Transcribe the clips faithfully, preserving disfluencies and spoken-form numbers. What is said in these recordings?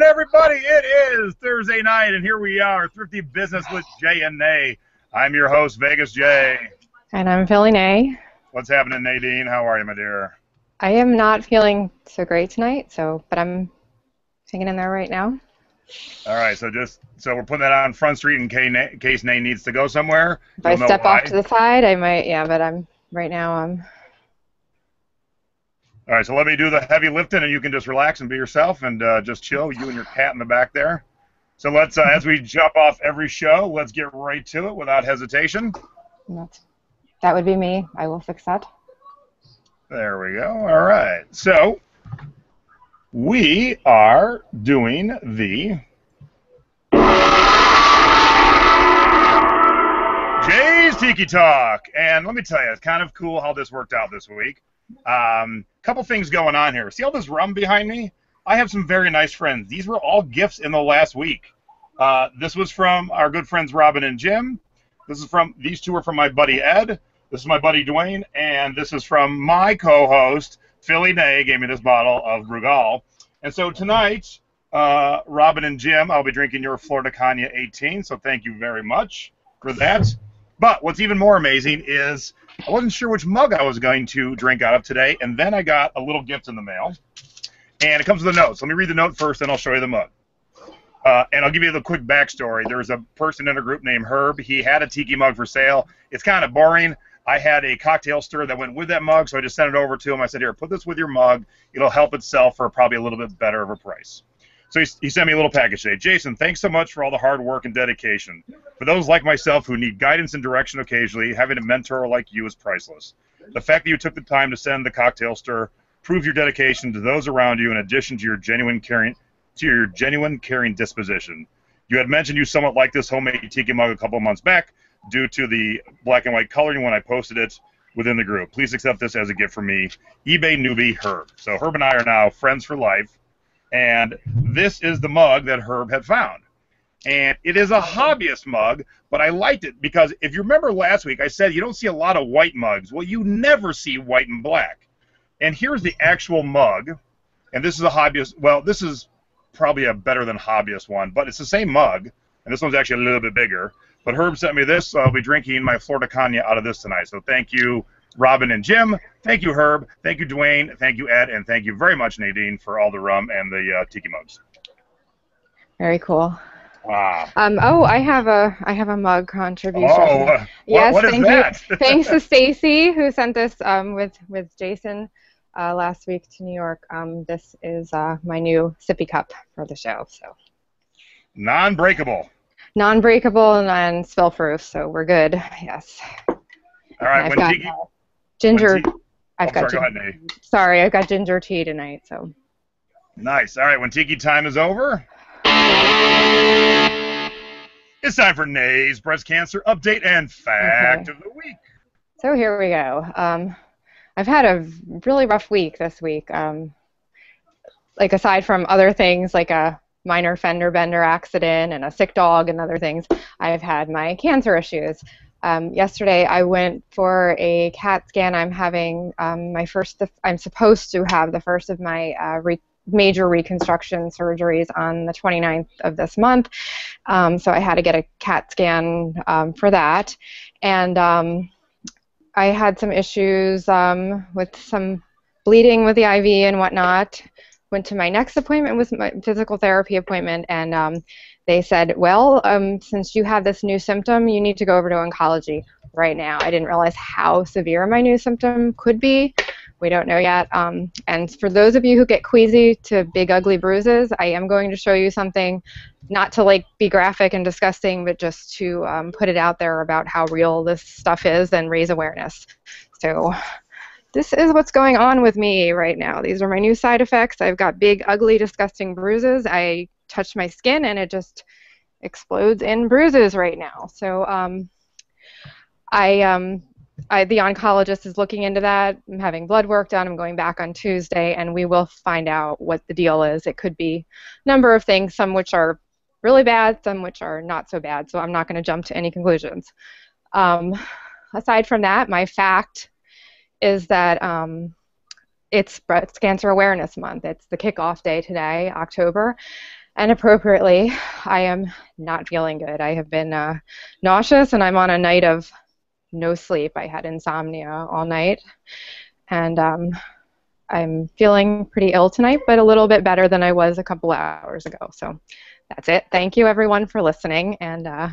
morning, everybody. It is Thursday night, and here we are, Thrifty Business with Jay and Nay. I'm your host, Vegas Jay. And I'm Philly Nay. What's happening, Nadine? How are you, my dear? I am not feeling so great tonight, so but I'm hanging in there right now. All right, so just so we're putting that on Front Street in case Nay needs to go somewhere. If I step off to the side, I might, yeah, but I'm right now I'm... All right, so let me do the heavy lifting, and you can just relax and be yourself and uh, just chill, you and your cat in the back there. So let's, uh, as we jump off every show, let's get right to it without hesitation. That's, that would be me. I will fix that. There we go. All right. So we are doing the Jay's Tiki Talk. And let me tell you, it's kind of cool how this worked out this week. Um, couple things going on here. See all this rum behind me? I have some very nice friends. These were all gifts in the last week. Uh, this was from our good friends Robin and Jim. This is from, these two are from my buddy Ed. This is my buddy Dwayne, and this is from my co-host, Philly Nay, gave me this bottle of Brugal. And so tonight, uh, Robin and Jim, I'll be drinking your Florida Konya eighteen, so thank you very much for that. But what's even more amazing is I wasn't sure which mug I was going to drink out of today, and then I got a little gift in the mail, and it comes with a note. So let me read the note first, then I'll show you the mug. Uh, and I'll give you the quick backstory. There's a person in a group named Herb. He had a tiki mug for sale. It's kind of boring. I had a cocktail stirrer that went with that mug, so I just sent it over to him. I said, here, put this with your mug. It'll help itself for probably a little bit better of a price. So he, he sent me a little package today. Jason, thanks so much for all the hard work and dedication. For those like myself who need guidance and direction occasionally, having a mentor like you is priceless. The fact that you took the time to send the cocktail stirrer proves your dedication to those around you in addition to your genuine caring, to your genuine caring disposition. You had mentioned you somewhat like this homemade tiki mug a couple of months back, due to the black and white coloring when I posted it within the group. Please accept this as a gift from me, eBay newbie Herb. So Herb and I are now friends for life, and this is the mug that Herb had found. And it is a hobbyist mug, but I liked it because if you remember last week, I said you don't see a lot of white mugs. Well, you never see white and black. And here's the actual mug, and this is a hobbyist, well, this is probably a better than hobbyist one, but it's the same mug, and this one's actually a little bit bigger. But Herb sent me this, so I'll be drinking my Florida Konya out of this tonight. So thank you, Robin and Jim. Thank you, Herb. Thank you, Dwayne. Thank you, Ed. And thank you very much, Nadine, for all the rum and the uh, tiki mugs. Very cool. Wow. Um, oh, I have a I have a mug contribution. Oh, uh, yes, what, what is that? You, thanks to Stacy, who sent this um, with, with Jason uh, last week to New York. Um, this is uh, my new sippy cup for the show. So non-breakable. Non-breakable and on spill-proof, so we're good. Yes. All right. I've got tiki, ginger. Tea, I've got. Sorry, ginger, go ahead, sorry, I've got ginger tea tonight. So. Nice. All right. When tiki time is over, it's time for Nay's breast cancer update and fact okay. of the week. So here we go. Um, I've had a really rough week this week. Um, like aside from other things, like a. minor fender bender accident and a sick dog and other things, I've had my cancer issues. Um, yesterday I went for a CAT scan. I'm having um, my first, I'm supposed to have the first of my uh, re major reconstruction surgeries on the twenty-ninth of this month. Um, so I had to get a CAT scan um, for that. And um, I had some issues um, with some bleeding with the I V and whatnot. Went to my next appointment, was my physical therapy appointment, and um, they said, well, um, since you have this new symptom, you need to go over to oncology right now. I didn't realize how severe my new symptom could be. We don't know yet. Um, and for those of you who get queasy to big, ugly bruises, I am going to show you something, not to like be graphic and disgusting, but just to um, put it out there about how real this stuff is and raise awareness. So... this is what's going on with me right now. These are my new side effects. I've got big, ugly, disgusting bruises. I touch my skin, and it just explodes in bruises right now. So um, I, um, I, the oncologist is looking into that. I'm having blood work done. I'm going back on Tuesday, and we will find out what the deal is. It could be a number of things, some which are really bad, some which are not so bad. So I'm not going to jump to any conclusions. Um, aside from that, my fact is that um, it's Breast Cancer Awareness Month. It's the kickoff day today, October, and appropriately, I am not feeling good. I have been uh, nauseous, and I'm on a night of no sleep. I had insomnia all night, and um, I'm feeling pretty ill tonight, but a little bit better than I was a couple hours ago. So that's it. Thank you, everyone, for listening, and uh,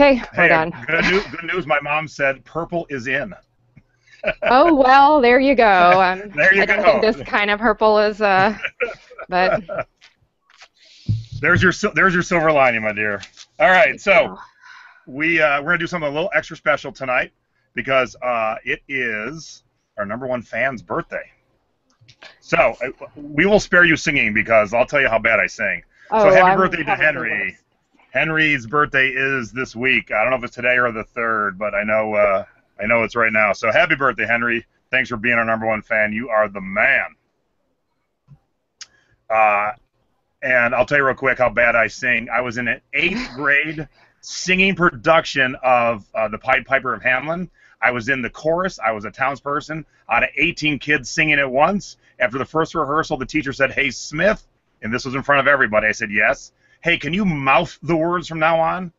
okay, hey, we're done. Good news, good news. My mom said purple is in. Oh, well, there you go. Um, there you I don't go. think this kind of purple is, uh, but... There's your, there's your silver lining, my dear. All right, so we, uh, we're going to do something a little extra special tonight because uh, it is our number one fan's birthday. So uh, we will spare you singing because I'll tell you how bad I sing. Oh, so happy well, birthday to Henry. Henry's birthday is this week. I don't know if it's today or the third, but I know... Uh, I know it's right now. So happy birthday, Henry. Thanks for being our number one fan. You are the man. Uh, and I'll tell you real quick how bad I sing. I was in an eighth grade singing production of uh, The Pied Piper of Hamelin. I was in the chorus. I was a townsperson. Out of eighteen kids singing at once, after the first rehearsal, the teacher said, "Hey, Smith," and this was in front of everybody. I said, "Yes." "Hey, can you mouth the words from now on?"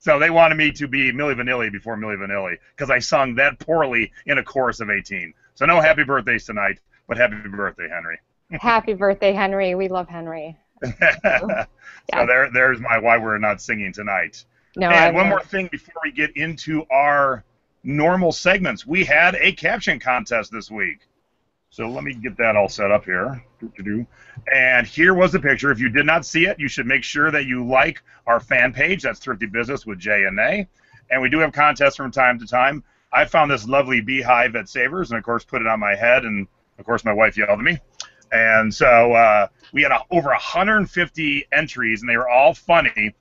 So they wanted me to be Milli Vanilli before Milli Vanilli because I sung that poorly in a chorus of eighteen. So no happy birthdays tonight, but happy birthday, Henry. Happy birthday, Henry. We love Henry. So yeah. there, there's my why we're not singing tonight. No, and one more thing before we get into our normal segments. We had a caption contest this week. So let me get that all set up here. And here was the picture. If you did not see it, you should make sure that you like our fan page. That's Thrifty Business with Jay and Nay. And we do have contests from time to time. I found this lovely beehive at Savers and, of course, put it on my head. And, of course, my wife yelled at me. And so uh, we had a, over one hundred fifty entries, and they were all funny.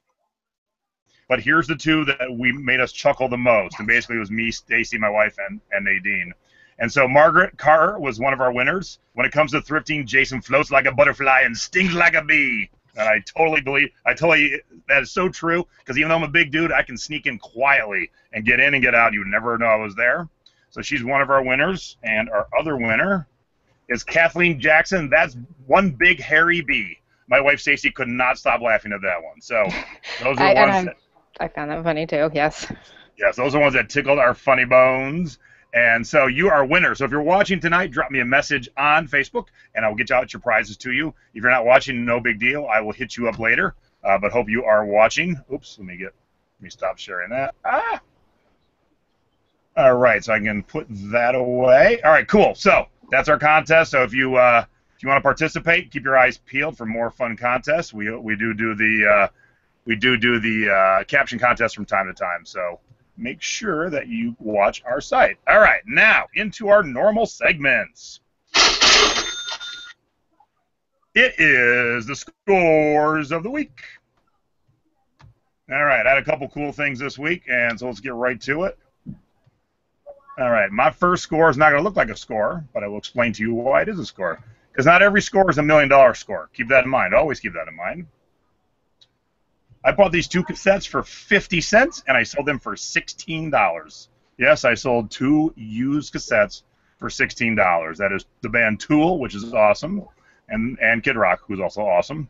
But here's the two that we made us chuckle the most. And basically it was me, Stacy, my wife, and, and Nadine. And so Margaret Carr was one of our winners. When it comes to thrifting, Jason floats like a butterfly and stings like a bee. And I totally believe, I totally, that is so true, because even though I'm a big dude, I can sneak in quietly and get in and get out. You would never know I was there. So she's one of our winners. And our other winner is Kathleen Jackson. That's one big hairy bee. My wife, Stacy, could not stop laughing at that one. So those are the ones that... I found that funny, too, yes. Yes, those are the ones that tickled our funny bones. And so you are a winner. So if you're watching tonight, drop me a message on Facebook, and I'll get out your prizes to you. If you're not watching, no big deal. I will hit you up later, uh, but hope you are watching. Oops, let me get, let me stop sharing that. Ah! All right, so I can put that away. All right, cool. So that's our contest. So if you uh, if you want to participate, keep your eyes peeled for more fun contests. We we do do the uh, we do do the uh, caption contest from time to time. So make sure that you watch our site. All right, now into our normal segments. It is the scores of the week. All right, I had a couple cool things this week, and so let's get right to it. All right, my first score is not going to look like a score, but I will explain to you why it is a score. Because not every score is a million-dollar score. Keep that in mind. Always keep that in mind. I bought these two cassettes for fifty cents, and I sold them for sixteen dollars. Yes, I sold two used cassettes for sixteen dollars. That is the band Tool, which is awesome, and, and Kid Rock, who's also awesome.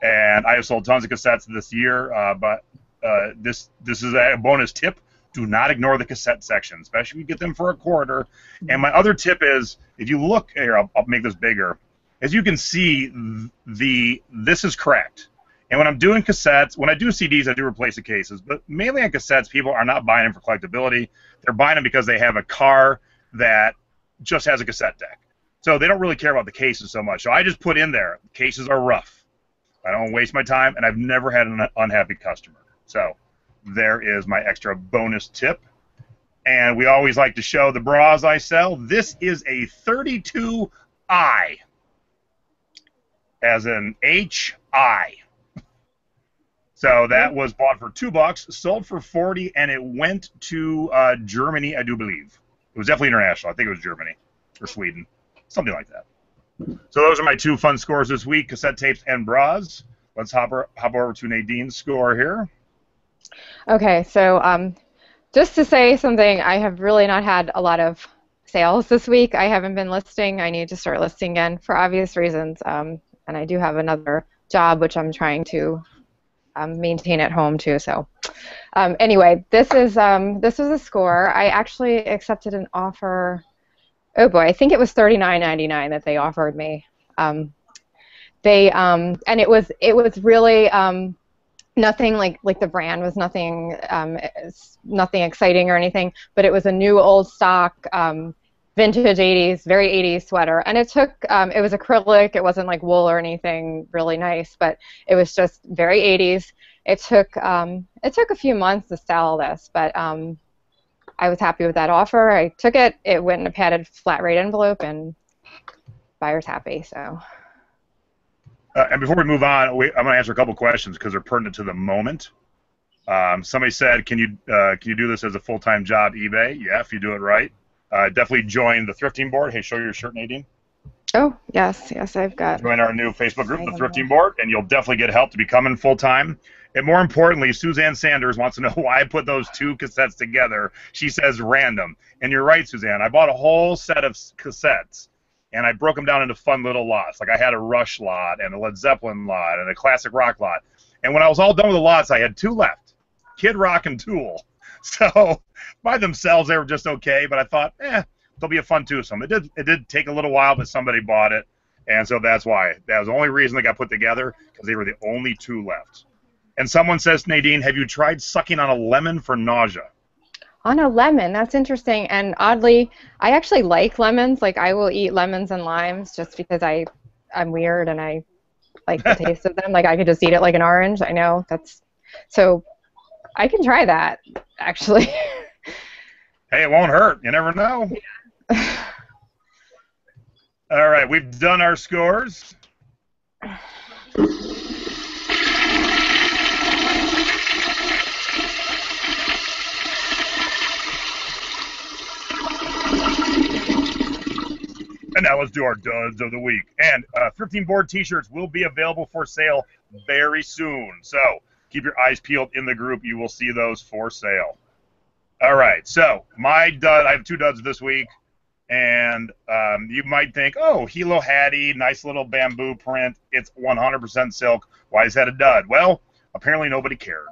And I have sold tons of cassettes this year, uh, but uh, this this is a bonus tip. Do not ignore the cassette section, especially if you get them for a quarter. And my other tip is, if you look here, I'll, I'll make this bigger. As you can see, the this is cracked. And when I'm doing cassettes, when I do C Ds, I do replace the cases. But mainly on cassettes, people are not buying them for collectability. They're buying them because they have a car that just has a cassette deck. So they don't really care about the cases so much. So I just put in there, cases are rough. I don't want to waste my time, and I've never had an unhappy customer. So there is my extra bonus tip. And we always like to show the bras I sell. This is a thirty-two I, as in H I. So that was bought for two bucks, sold for forty, and it went to uh, Germany, I do believe. It was definitely international. I think it was Germany or Sweden, something like that. So those are my two fun scores this week: cassette tapes and bras. Let's hop, or, hop over to Nadine's score here. Okay, so um, just to say something, I have really not had a lot of sales this week. I haven't been listing. I need to start listing again for obvious reasons. Um, and I do have another job which I'm trying to um, maintain at home too. So um, anyway, this is um, this was a score. I actually accepted an offer. Oh boy, I think it was thirty-nine ninety-nine that they offered me. Um, they um, and it was it was really um, nothing like like the brand was nothing um, nothing exciting or anything, but it was a new old stock. Um, Vintage eighties, very eighties sweater, and it took. Um, it was acrylic. It wasn't like wool or anything really nice, but it was just very eighties. It took. Um, it took a few months to sell this, but um, I was happy with that offer. I took it. It went in a padded flat rate envelope, and buyer's happy. So. Uh, and before we move on, we, I'm going to answer a couple questions because they're pertinent to the moment. Um, somebody said, "Can you uh, can you do this as a full-time job, eBay?" Yeah, if you do it right. Uh, definitely join the thrifting board. Hey, show your shirt, Nadine. Oh, yes, yes, I've got. Join our new Facebook group, the thrifting board, and you'll definitely get help to becoming full-time. And more importantly, Suzanne Sanders wants to know why I put those two cassettes together. She says random. And you're right, Suzanne. I bought a whole set of cassettes, and I broke them down into fun little lots. Like I had a Rush lot and a Led Zeppelin lot and a classic rock lot. And when I was all done with the lots, I had two left, Kid Rock and Tool. So by themselves, they were just okay, but I thought, eh, they'll be a fun twosome. It did, it did take a little while, but somebody bought it, and so that's why. That was the only reason they got put together, because they were the only two left. And someone says, Nadine, have you tried sucking on a lemon for nausea? On a lemon? That's interesting, and oddly, I actually like lemons. Like, I will eat lemons and limes just because I, I'm weird and I like the taste of them. Like, I could just eat it like an orange. I know. That's so... I can try that, actually. Hey, it won't hurt. You never know. Yeah. All right, we've done our scores. And now let's do our duds of the week. And uh, thrifting board t-shirts will be available for sale very soon. So... keep your eyes peeled in the group. You will see those for sale. All right, so my dud, I have two duds this week, and um, you might think, oh, Hilo Hattie, nice little bamboo print. It's one hundred percent silk. Why is that a dud? Well, apparently nobody cared.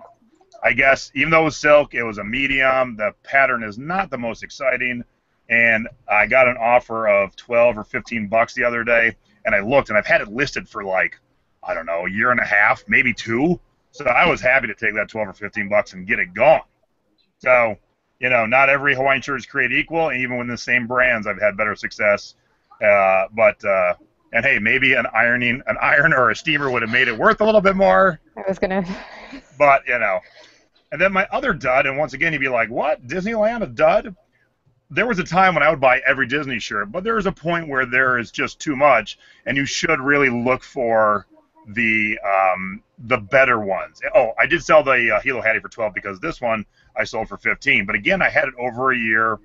I guess even though it was silk, it was a medium. The pattern is not the most exciting, and I got an offer of twelve or fifteen bucks the other day, and I looked, and I've had it listed for like, I don't know, a year and a half, maybe two. So I was happy to take that twelve or fifteen bucks and get it gone. So, you know, not every Hawaiian shirt is created equal, and even with the same brands, I've had better success. Uh, but, uh, and hey, maybe an ironing, an iron or a steamer would have made it worth a little bit more. I was going to. But, you know. And then my other dud, and once again, you'd be like, what? Disneyland, a dud? There was a time when I would buy every Disney shirt, but there was a point where there is just too much, and you should really look for the um, the better ones. Oh, I did sell the uh, Hilo Hattie for twelve because this one I sold for fifteen. But again, I had it over a year.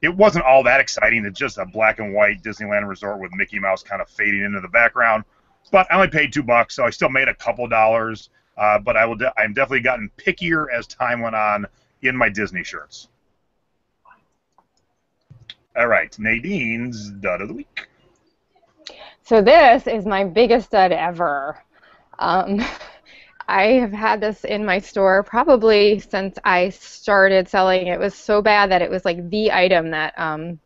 It wasn't all that exciting. It's just a black and white Disneyland resort with Mickey Mouse kind of fading into the background. But I only paid two bucks, so I still made a couple dollars. Uh, but I will. De I'm definitely gotten pickier as time went on in my Disney shirts. All right, Nadine's dud of the week. So this is my biggest dud ever. Um, I have had this in my store probably since I started selling. It was so bad that it was like the item that um,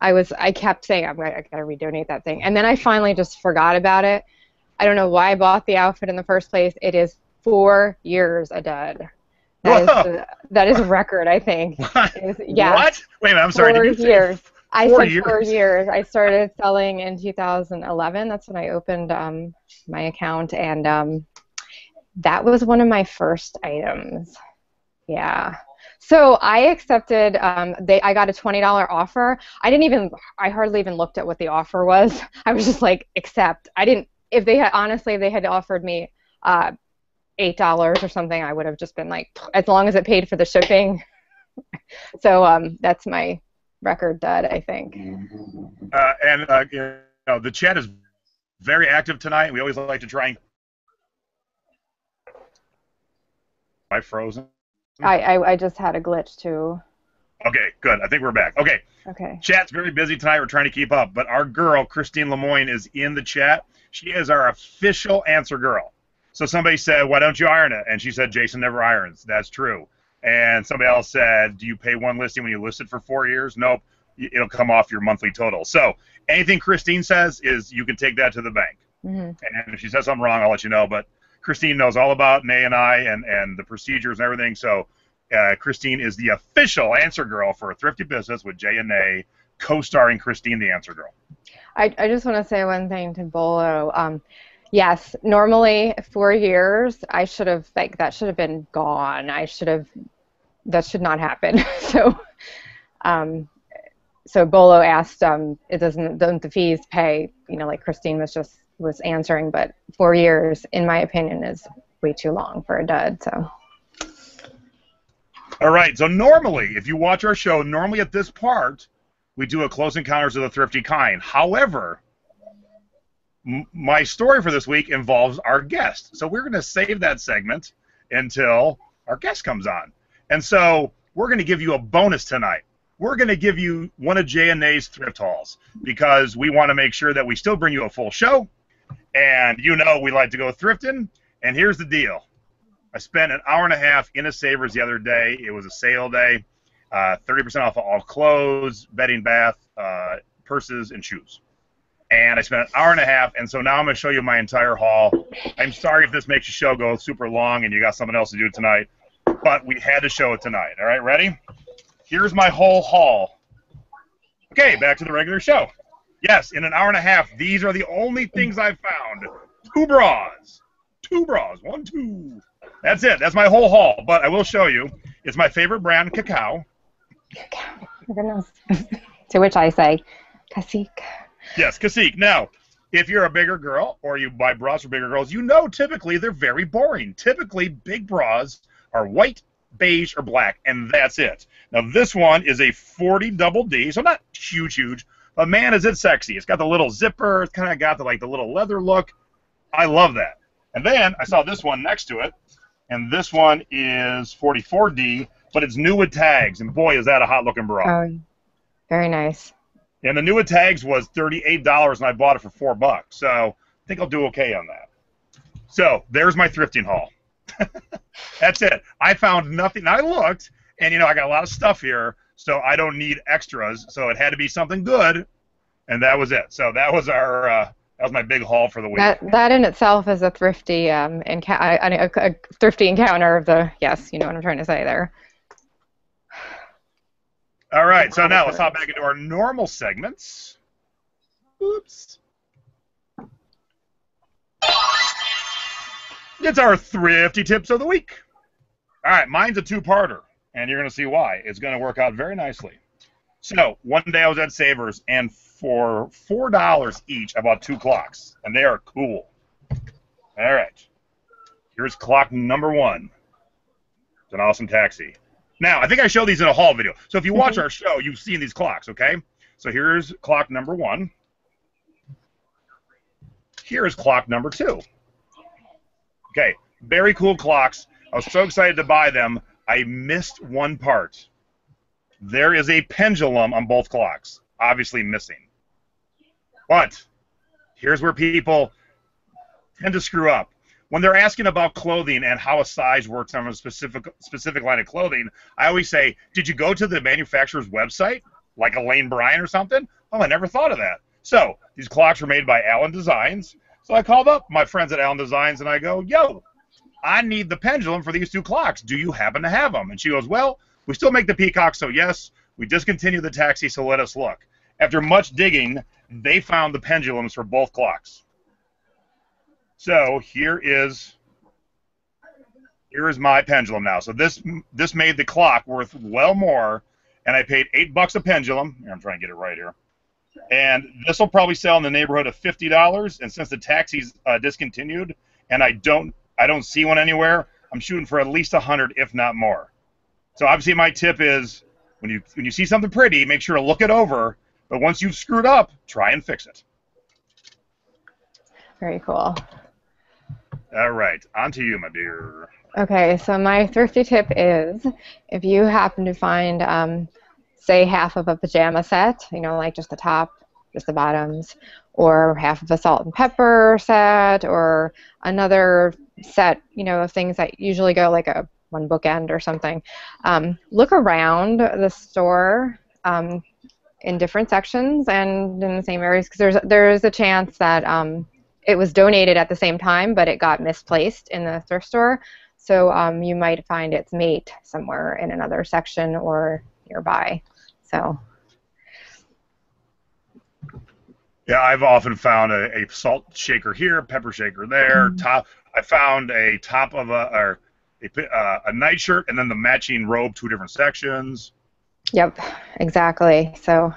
I was. I kept saying, "I'm gonna, I gotta redonate that thing," and then I finally just forgot about it. I don't know why I bought the outfit in the first place. It is four years a dud. That is, the, that is a record, I think. What? Is, yeah. What? Wait a minute. I'm sorry. Four did you years. I four said years. four years. I started selling in two thousand eleven. That's when I opened um, my account, and um, that was one of my first items. Yeah. So I accepted. Um, they. I got a twenty dollar offer. I didn't even. I hardly even looked at what the offer was. I was just like, accept. I didn't. If they had honestly, if they had offered me uh, eight dollars or something, I would have just been like, as long as it paid for the shipping. So um, that's my record dud, I think. Uh, and uh, you know, the chat is very active tonight. We always like to try and... Am I frozen? I, I, I just had a glitch, too. Okay, good. I think we're back. Okay. Okay. Chat's very busy tonight. We're trying to keep up. But our girl, Christine Lemoyne, is in the chat. She is our official answer girl. So somebody said, why don't you iron it? And she said, Jason never irons. That's true. And somebody else said, do you pay one listing when you list it for four years? Nope. It'll come off your monthly total. So anything Christine says is you can take that to the bank. Mm-hmm. And if she says something wrong, I'll let you know. But Christine knows all about Nay and I and, and the procedures and everything. So uh, Christine is the official answer girl for Thrifty Business with Jay and Nay, co-starring Christine the answer girl. I, I just want to say one thing to Bolo. Um, Yes, normally four years, I should have, like, that should have been gone. I should have, that should not happen. so um, so Bolo asked, um, it doesn't, don't the fees pay, you know, like Christine was just, was answering, but four years, in my opinion, is way too long for a dud, so. All right, so normally, if you watch our show, normally at this part, we do a Close Encounters of the Thrifty Kind. However, my story for this week involves our guest. So we're going to save that segment until our guest comes on. And so we're going to give you a bonus tonight. We're going to give you one of Jay and Nay's thrift hauls because we want to make sure that we still bring you a full show. And you know we like to go thrifting. And here's the deal. I spent an hour and a half in a Savers the other day. It was a sale day. Uh, thirty percent off of all clothes, bedding, bath, uh, purses, and shoes. And I spent an hour and a half, and so now I'm going to show you my entire haul. I'm sorry if this makes the show go super long and you got something else to do tonight, but we had to show it tonight. All right, ready? Here's my whole haul. Okay, back to the regular show. Yes, in an hour and a half, these are the only things I've found. Two bras. Two bras. One, two. That's it. That's my whole haul, but I will show you. It's my favorite brand, Cacao. Cacao. To which I say, Cacique. Yes, Cacique. Now, if you're a bigger girl or you buy bras for bigger girls, you know typically they're very boring. Typically, big bras are white, beige, or black, and that's it. Now, this one is a forty double D, so not huge, huge, but man, is it sexy. It's got the little zipper. It's kind of got the, like, the little leather look. I love that. And then I saw this one next to it, and this one is forty-four D, but it's new with tags, and boy, is that a hot-looking bra. Oh, very nice. And the new with tags was thirty-eight dollars, and I bought it for four bucks. So I think I'll do okay on that. So there's my thrifting haul. That's it. I found nothing. I looked, and, you know, I got a lot of stuff here, so I don't need extras. So it had to be something good, and that was it. So that was our uh, that was my big haul for the week. That, that in itself is a thrifty um a, a thrifty encounter of the yes, you know what I'm trying to say there. All right, so now let's hop back into our normal segments. Oops. It's our Thrifty Tips of the Week. All right, mine's a two-parter, and you're going to see why. It's going to work out very nicely. So one day I was at Savers, and for four dollars each, I bought two clocks, and they are cool. All right. Here's clock number one. It's an awesome taxi. Now, I think I show these in a haul video. So if you watch our show, you've seen these clocks, okay? So here's clock number one. Here's clock number two. Okay, very cool clocks. I was so excited to buy them. I missed one part. There is a pendulum on both clocks, obviously missing. But here's where people tend to screw up. When they're asking about clothing and how a size works on a specific specific line of clothing, I always say, did you go to the manufacturer's website, like Elaine Bryan or something? Oh, I never thought of that. So these clocks were made by Allen Designs. So I called up my friends at Allen Designs, and I go, yo, I need the pendulum for these two clocks. Do you happen to have them? And she goes, well, we still make the peacock, so yes, we discontinued the taxi, so let us look. After much digging, they found the pendulums for both clocks. So here is here is my pendulum now. So this this made the clock worth well more, and I paid eight bucks a pendulum. Here, I'm trying to get it right here. And this will probably sell in the neighborhood of fifty dollars. And since the taxi's uh, discontinued, and I don't I don't see one anywhere, I'm shooting for at least a hundred, if not more. So obviously, my tip is when you when you see something pretty, make sure to look it over. But once you've screwed up, try and fix it. Very cool. All right, on to you, my dear. Okay, so my thrifty tip is if you happen to find, um, say, half of a pajama set, you know, like just the top, just the bottoms, or half of a salt and pepper set, or another set, you know, of things that usually go like a one bookend or something. Um, look around the store um, in different sections and in the same areas, because there's there's a chance that um, it was donated at the same time, but it got misplaced in the thrift store. So um, you might find its mate somewhere in another section or nearby. So. Yeah, I've often found a, a salt shaker here, pepper shaker there. Mm-hmm. Top, I found a top of a or a, uh, a nightshirt and then the matching robe, two different sections. Yep, exactly. So.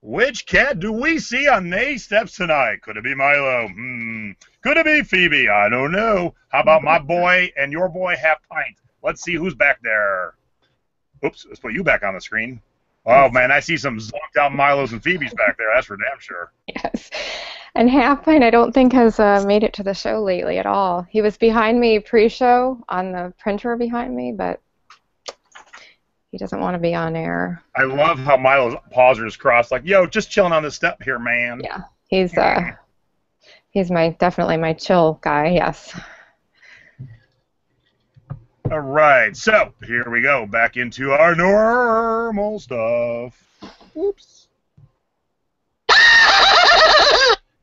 Which cat do we see on Nay's steps tonight? Could it be Milo? Hmm. Could it be Phoebe? I don't know. How about my boy and your boy half pint? Let's see who's back there. Oops, let's put you back on the screen. Oh, man, I see some zonked out Milos and Phoebes back there. That's for damn sure. Yes. And Half Pint, I don't think, has uh, made it to the show lately at all. He was behind me pre-show on the printer behind me, but he doesn't want to be on air. I love how Milo's paws are just crossed, like, yo, just chilling on the step here, man. Yeah, he's uh, he's my definitely my chill guy, yes. All right, so here we go, back into our normal stuff. Oops.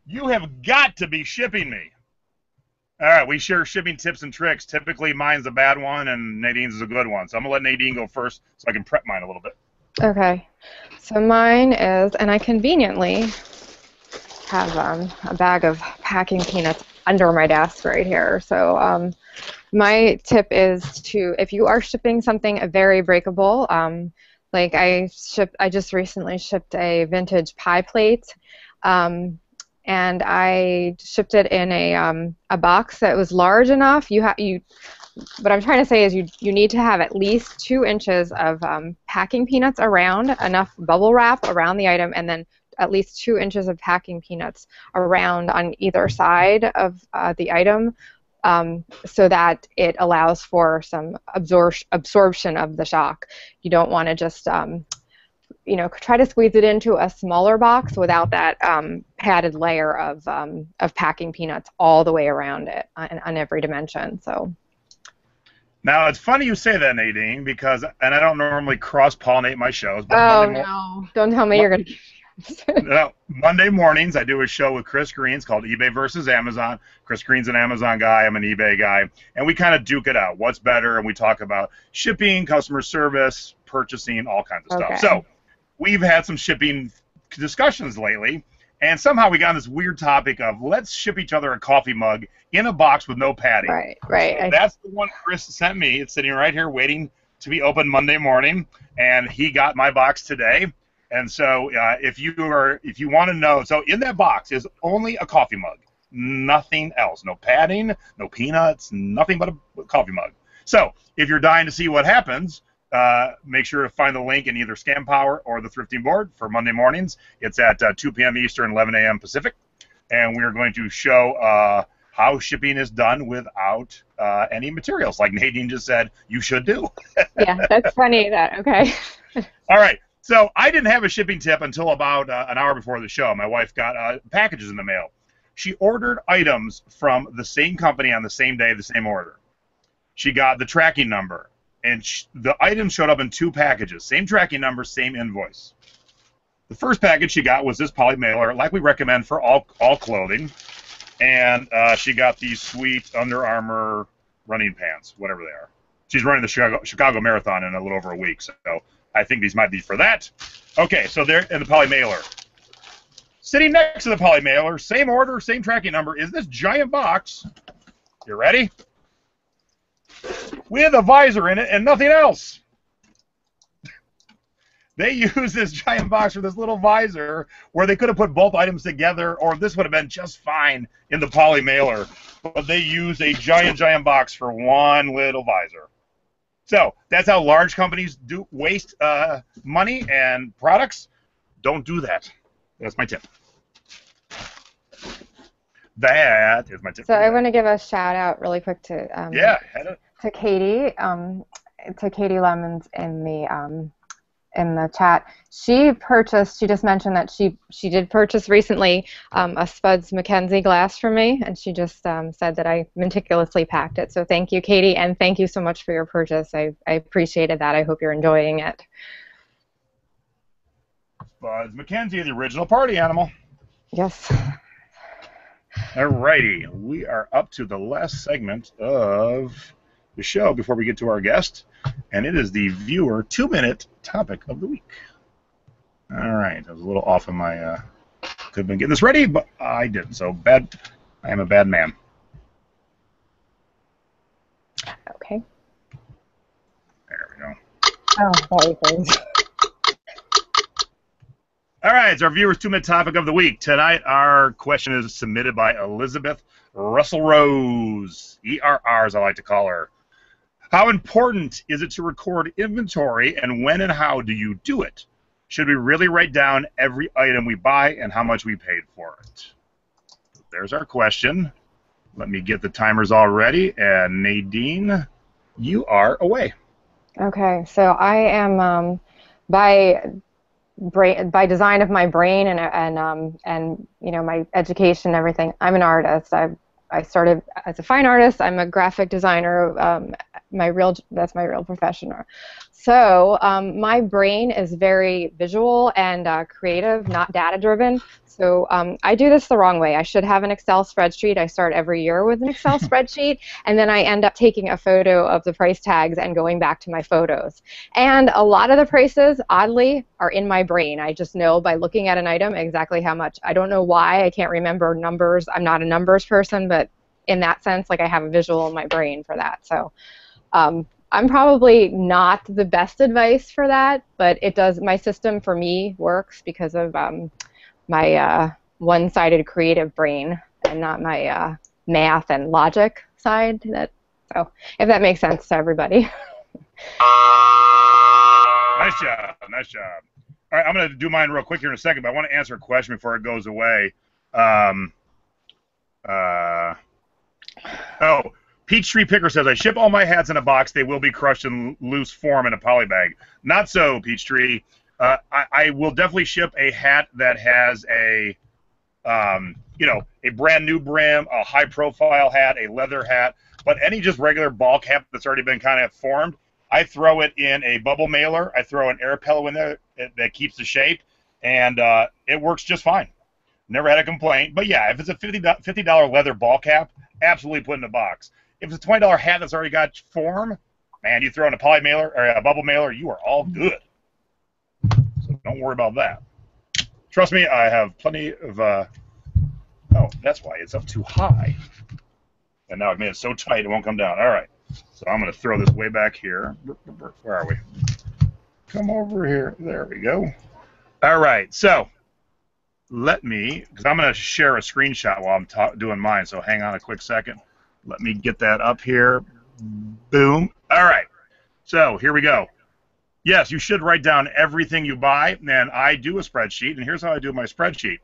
You have got to be shipping me. All right, we share shipping tips and tricks. Typically, mine's a bad one, and Nadine's is a good one. So I'm going to let Nadine go first so I can prep mine a little bit. Okay. So mine is, and I conveniently have um, a bag of packing peanuts under my desk right here. So um, my tip is to, if you are shipping something very breakable, um, like I ship, I just recently shipped a vintage pie plate. Um, And I shipped it in a um, a box that was large enough. You ha you. What I'm trying to say is you you need to have at least two inches of um, packing peanuts around, enough bubble wrap around the item, and then at least two inches of packing peanuts around on either side of uh, the item, um, so that it allows for some absor absorption of the shock. You don't want to just um, you know, try to squeeze it into a smaller box without that um, padded layer of, um, of packing peanuts all the way around it on, on every dimension. So. Now, it's funny you say that, Nadine, because, and I don't normally cross-pollinate my shows. But oh, Monday no. Don't tell me Monday, you're going to. No, Monday mornings, I do a show with Chris Greens called eBay versus Amazon. Chris Green's an Amazon guy. I'm an eBay guy. And we kind of duke it out. What's better? And we talk about shipping, customer service, purchasing, all kinds of okay. stuff. So. We've had some shipping discussions lately, and somehow we got on this weird topic of let's ship each other a coffee mug in a box with no padding. Right, right. So that's the one Chris sent me. It's sitting right here waiting to be opened Monday morning, and he got my box today. And so uh, if you are, if you want to know, so in that box is only a coffee mug, nothing else. No padding, no peanuts, nothing but a coffee mug. So if you're dying to see what happens, Uh, make sure to find the link in either Scam Power or the Thrifting Board for Monday mornings. It's at uh, two P M Eastern, eleven A M Pacific. And we are going to show uh, how shipping is done without uh, any materials. Like Nadine just said, you should do. Yeah, that's funny, that. Okay. All right. So I didn't have a shipping tip until about uh, an hour before the show. My wife got uh, packages in the mail. She ordered items from the same company on the same day, the same order. She got the tracking number. And the item showed up in two packages, same tracking number, same invoice. The first package she got was this poly mailer, like we recommend for all all clothing, and uh, she got these sweet Under Armour running pants, whatever they are. She's running the Chicago, Chicago Marathon in a little over a week, so I think these might be for that. Okay, so they're in the poly mailer. Sitting next to the poly mailer, same order, same tracking number, is this giant box. You ready? With a visor in it and nothing else. They use this giant box with this little visor where they could have put both items together, or this would have been just fine in the poly mailer. But they use a giant, giant box for one little visor. So that's how large companies do waste uh, money and products. Don't do that. That's my tip. That is my tip. So I want to give a shout out really quick to um, yeah, to Katie, um, to Katie Lemons in the um, in the chat. She purchased. She just mentioned that she she did purchase recently um, a Spuds Mackenzie glass for me, and she just um, said that I meticulously packed it. So thank you, Katie, and thank you so much for your purchase. I I appreciated that. I hope you're enjoying it. Spuds Mackenzie, the original party animal. Yes. Alrighty, we are up to the last segment of the show before we get to our guest, and it is the viewer two-minute topic of the week. Alright, I was a little off in my, uh, could have been getting this ready, but I didn't, so bad, I am a bad man. Okay. There we go. Oh, sorry. All right, it's our viewer's two-minute topic of the week. Tonight, our question is submitted by Elizabeth Russell Rose, E R R as I like to call her. How important is it to record inventory, and when and how do you do it? Should we really write down every item we buy and how much we paid for it? There's our question. Let me get the timers all ready, and Nadine, you are away. Okay, so I am um, by... Brain, by design of my brain and and um, and you know my education and everything, I'm an artist. I I started as a fine artist. I'm a graphic designer. Um, my real that's my real profession. So um, my brain is very visual and uh, creative, not data driven. So um, I do this the wrong way. I should have an Excel spreadsheet. I start every year with an Excel spreadsheet, and then I end up taking a photo of the price tags and going back to my photos. And a lot of the prices, oddly, are in my brain. I just know by looking at an item exactly how much. I don't know why. I can't remember numbers. I'm not a numbers person, but in that sense, like I have a visual in my brain for that. So um, I'm probably not the best advice for that, but it does. My system for me works because of... Um, my uh, one-sided creative brain and not my uh, math and logic side. That, so if that makes sense to everybody. Nice job, nice job. All right, I'm going to do mine real quick here in a second, but I want to answer a question before it goes away. Um, uh, oh, Peachtree Picker says, I ship all my hats in a box. They will be crushed in loose form in a poly bag. Not so, Peachtree. Uh, I, I will definitely ship a hat that has a, um, you know, a brand new brim, a high-profile hat, a leather hat, but any just regular bulk hat that's already been kind of formed, I throw it in a bubble mailer. I throw an air pillow in there that keeps the shape, and uh, it works just fine. Never had a complaint. But, yeah, if it's a fifty dollar leather bulk hat, absolutely put it in the box. If it's a twenty dollar hat that's already got form, man, you throw in a poly mailer or a bubble mailer, you are all good. Don't worry about that. Trust me, I have plenty of, uh, oh, that's why it's up too high. And now I've made it so tight it won't come down. All right, so I'm going to throw this way back here. Where are we? Come over here. There we go. All right, so let me, because I'm going to share a screenshot while I'm ta doing mine, so hang on a quick second. Let me get that up here. Boom. All right, so here we go. Yes, you should write down everything you buy, and I do a spreadsheet, and here's how I do my spreadsheet.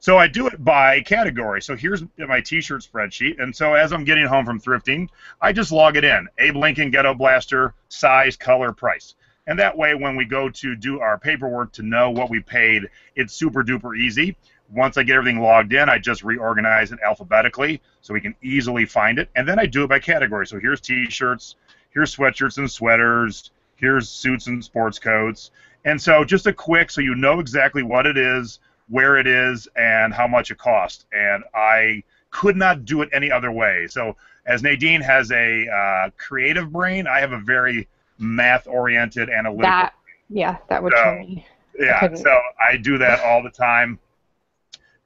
So I do it by category. So here's my T-shirt spreadsheet, and so as I'm getting home from thrifting, I just log it in. Abe Lincoln, Ghetto Blaster, size, color, price. And that way, when we go to do our paperwork to know what we paid, it's super-duper easy. Once I get everything logged in, I just reorganize it alphabetically so we can easily find it, and then I do it by category. So here's T-shirts, here's sweatshirts and sweaters, here's suits and sports coats. And so just a quick, so you know exactly what it is, where it is, and how much it cost. And I could not do it any other way. So as Nadine has a uh, creative brain, I have a very math-oriented analytical that, brain. Yeah, that would so, me. Yeah, I so I do that all the time.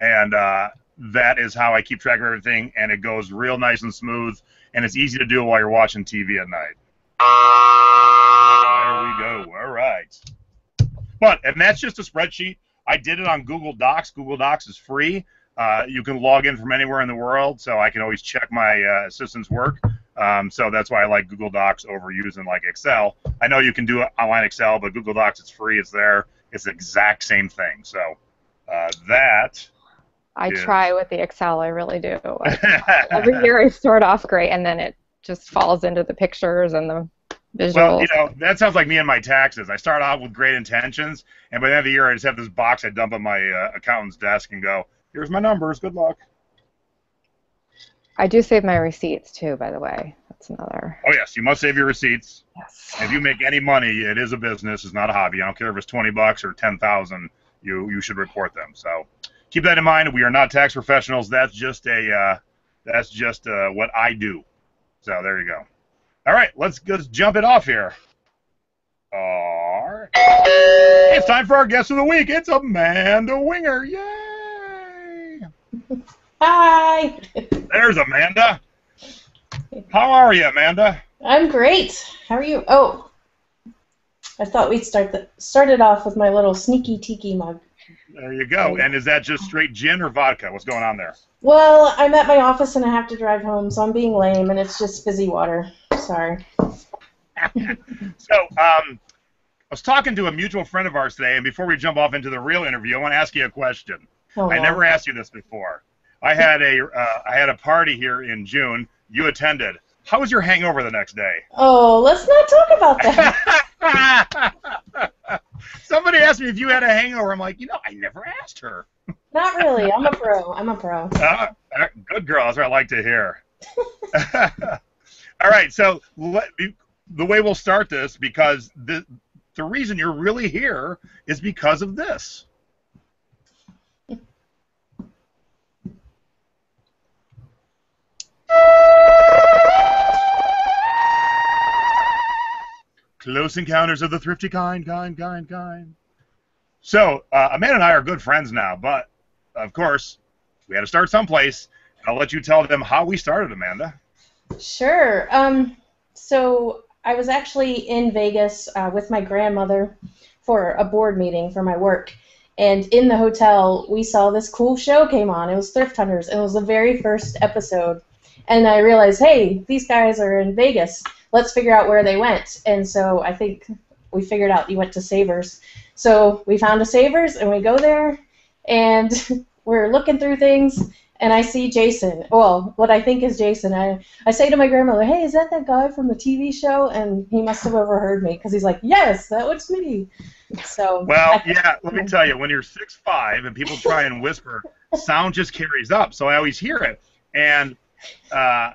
And uh, that is how I keep track of everything. And it goes real nice and smooth. And it's easy to do while you're watching T V at night. There we go. All right. But, and that's just a spreadsheet. I did it on Google Docs. Google Docs is free. Uh, you can log in from anywhere in the world, so I can always check my uh, assistant's work. Um, so that's why I like Google Docs over using, like, Excel. I know you can do online Excel, but Google Docs, it's free. It's there. It's the exact same thing. So uh, that I yeah. try with the Excel. I really do. I, every year I start off great, and then it just falls into the pictures and the visuals. Well, you know, that sounds like me and my taxes. I start off with great intentions, and by the end of the year I just have this box I dump on my uh, accountant's desk and go, here's my numbers, good luck. I do save my receipts, too, by the way. That's another... Oh, yes, you must save your receipts. Yes. If you make any money, it is a business. It's not a hobby. I don't care if it's twenty bucks or ten thousand dollars, you, you should report them. So keep that in mind. We are not tax professionals. That's just a, uh, that's just uh, what I do. So there you go. All right, let's, let's jump it off here. All right. It's time for our guest of the week. It's Amanda Winger. Yay! Hi. There's Amanda. How are you, Amanda? I'm great. How are you? Oh, I thought we'd start the started off with my little sneaky tiki mug. There you go. And is that just straight gin or vodka? What's going on there? Well, I'm at my office and I have to drive home, so I'm being lame, and it's just fizzy water. Sorry. So, um, I was talking to a mutual friend of ours today, and before we jump off into the real interview, I want to ask you a question. Oh, I wow. never asked you this before. I had a uh, I had a party here in June. You attended. How was your hangover the next day? Oh, let's not talk about that. Somebody asked me if you had a hangover. I'm like, you know, I never asked her. Not really. I'm a pro. I'm a pro. Uh, good girl. That's what I like to hear. All right. So let, the way we'll start this, because the the reason you're really here is because of this. Close encounters of the thrifty kind, kind, kind, kind. So, uh, Amanda and I are good friends now, but, of course, we had to start someplace. I'll let you tell them how we started, Amanda. Sure. Um, so, I was actually in Vegas uh, with my grandmother for a board meeting for my work. And in the hotel, we saw this cool show came on. It was Thrift Hunters, and it was the very first episode. And I realized, hey, these guys are in Vegas. Let's figure out where they went. And so I think we figured out you went to Savers. So we found a Savers, and we go there, and we're looking through things, and I see Jason. Well, what I think is Jason. I, I say to my grandmother, hey, is that that guy from the T V show? And he must have overheard me, because he's like, yes, that was me. So well, yeah, let me tell you, when you're six five and people try and whisper, sound just carries up. So I always hear it. And... Uh,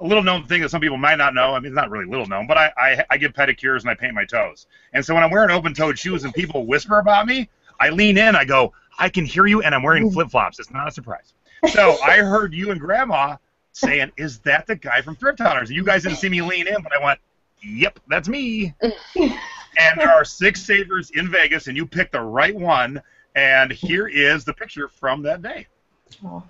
a little-known thing that some people might not know, I mean, it's not really little-known, but I, I, I get pedicures and I paint my toes. And so when I'm wearing open-toed shoes and people whisper about me, I lean in, I go, I can hear you, and I'm wearing flip-flops. It's not a surprise. So I heard you and Grandma saying, is that the guy from Thrift Hunters? You guys didn't see me lean in, but I went, yep, that's me. And there are six Savers in Vegas, and you picked the right one, and here is the picture from that day. Oh.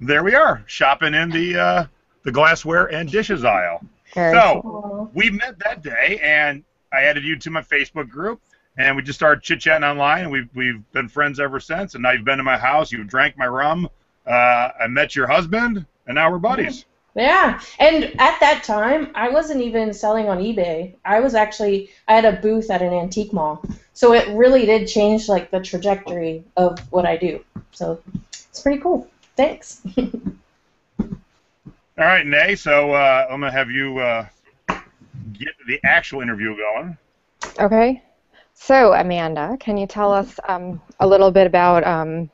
There we are, shopping in the uh, the glassware and dishes aisle. Very so cool. We met that day, and I added you to my Facebook group, and we just started chit-chatting online, and we've, we've been friends ever since, and now you've been to my house, you've drank my rum, uh, I met your husband, and now we're buddies. Yeah, and at that time, I wasn't even selling on eBay. I was actually, I had a booth at an antique mall, so it really did change like the trajectory of what I do, so it's pretty cool. Thanks. All right, Nay, so uh, I'm going to have you uh, get the actual interview going. Okay. So, Amanda, can you tell us um, a little bit about um,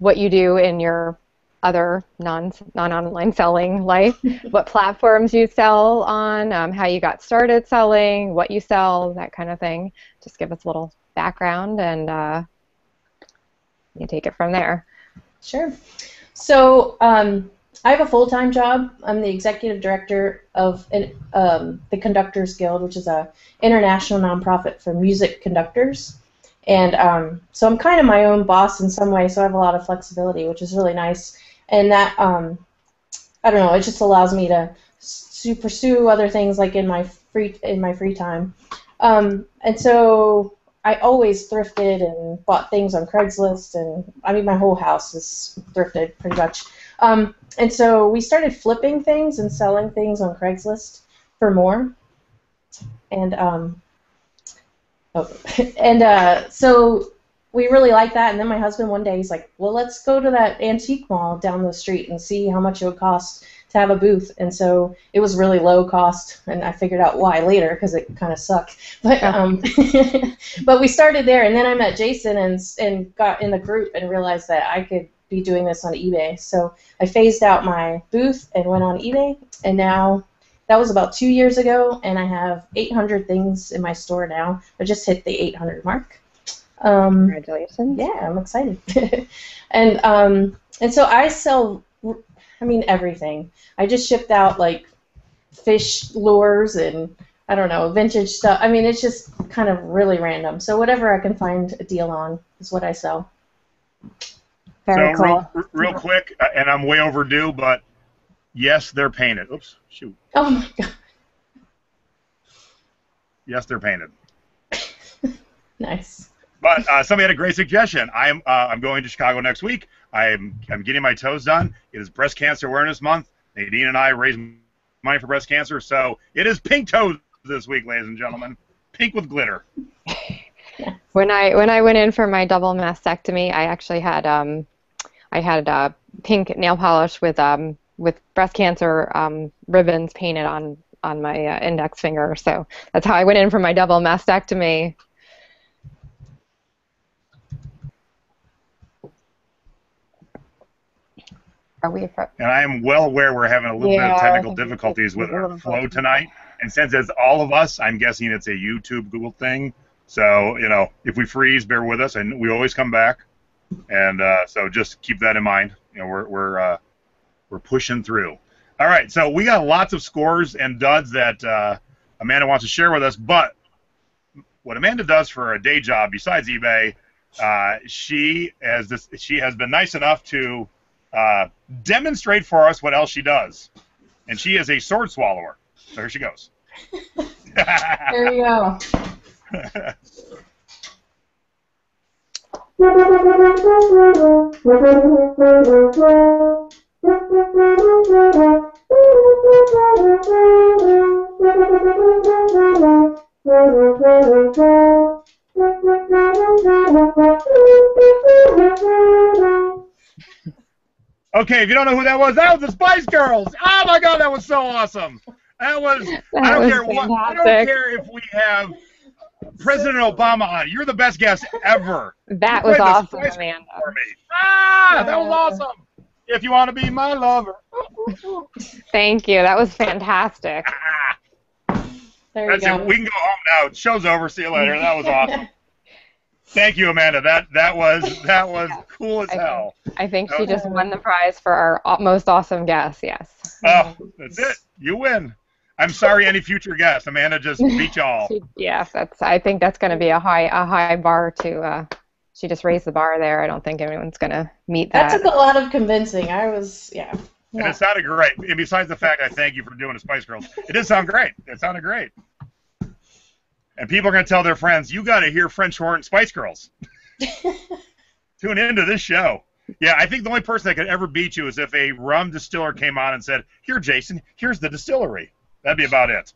what you do in your other non, non-online selling life, what platforms you sell on, um, how you got started selling, what you sell, that kind of thing. Just give us a little background, and uh, you take it from there. Sure. So um, I have a full-time job. I'm the executive director of an, um, the Conductors Guild, which is an international nonprofit for music conductors. And um, so I'm kind of my own boss in some way, so I have a lot of flexibility, which is really nice. And that, um, I don't know, it just allows me to su pursue other things like in my free, in my free time. Um, and so I always thrifted and bought things on Craigslist, and I mean my whole house is thrifted pretty much. Um, and so we started flipping things and selling things on Craigslist for more. And um, oh, and uh, so we really like that. And then my husband one day, he's like, well, let's go to that antique mall down the street and see how much it would cost to have a booth. And so it was really low cost, and I figured out why later because it kind of sucked. But um, but we started there, and then I met Jason and and got in the group and realized that I could be doing this on eBay. So I phased out my booth and went on eBay, and now that was about two years ago, and I have eight hundred things in my store now. I just hit the eight hundred mark. Um, Congratulations. Yeah, I'm excited. and um, and so I sell, I mean, everything. I just shipped out, like, fish lures and, I don't know, vintage stuff. I mean, it's just kind of really random. So whatever I can find a deal on is what I sell. Very so cool. Real, real quick, and I'm way overdue, but yes, they're painted. Oops, shoot. Oh, my God. Yes, they're painted. Nice. But uh, somebody had a great suggestion. I'm uh, I'm going to Chicago next week. I'm I'm getting my toes done. It is Breast Cancer Awareness Month. Nadine and I raise money for breast cancer, so it is pink toes this week, ladies and gentlemen. Pink with glitter. When I when I went in for my double mastectomy, I actually had um I had uh, pink nail polish with um with breast cancer um, ribbons painted on on my uh, index finger. So that's how I went in for my double mastectomy. Are we and I am well aware we're having a little yeah, bit of technical difficulties with our flow tonight. And since it's all of us, I'm guessing it's a YouTube Google thing. So, you know, if we freeze, bear with us. And we always come back. And uh, so just keep that in mind. You know, we're, we're, uh, we're pushing through. All right, so we got lots of scores and duds that uh, Amanda wants to share with us. But what Amanda does for a day job besides eBay, uh, she, has this, she has been nice enough to... Uh, demonstrate for us what else she does. And she is a sword swallower. So here she goes. There you go. Okay, if you don't know who that was, that was the Spice Girls. Oh my God, that was so awesome. That was. That I don't was care fantastic. What. I don't care if we have President Obama on. You're the best guest ever. That you was awesome, Amanda. For me. Ah, that was awesome. If you want to be my lover. Thank you. That was fantastic. Ah. There you That's go. It. We can go home now. Show's over. See you later. That was awesome. Thank you, Amanda. That that was that was yeah. cool as I hell. Think, I think that she just cool. won the prize for our most awesome guest. Yes. Oh, that's it. You win. I'm sorry, any future guests. Amanda just beat y'all. Yes, that's. I think that's going to be a high a high bar to. Uh, she just raised the bar there. I don't think anyone's going to meet that. That took a lot of convincing. I was yeah. And yeah. it sounded great. And besides the fact, I thank you for doing the Spice Girls. It did sound great. It sounded great. And people are going to tell their friends, you got to hear French Horn Spice Girls. Tune into this show. Yeah, I think the only person that could ever beat you is if a rum distiller came on and said, here, Jason, here's the distillery. That'd be about it.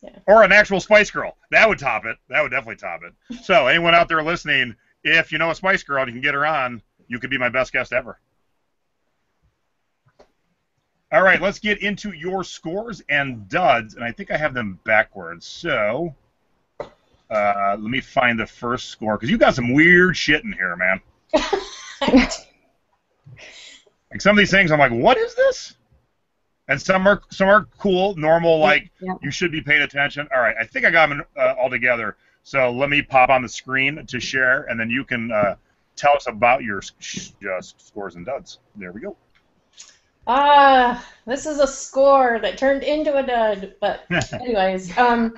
Yeah. Or an actual Spice Girl. That would top it. That would definitely top it. So anyone out there listening, if you know a Spice Girl and you can get her on, you could be my best guest ever. All right, let's get into your scores and duds, and I think I have them backwards. So uh, let me find the first score, because you got some weird shit in here, man. Like some of these things, I'm like, what is this? And some are some are cool, normal, like yeah. you should be paying attention. All right, I think I got them uh, all together. So let me pop on the screen to share, and then you can uh, tell us about your uh, scores and duds. There we go. Ah, uh, this is a score that turned into a dud, but anyways, um,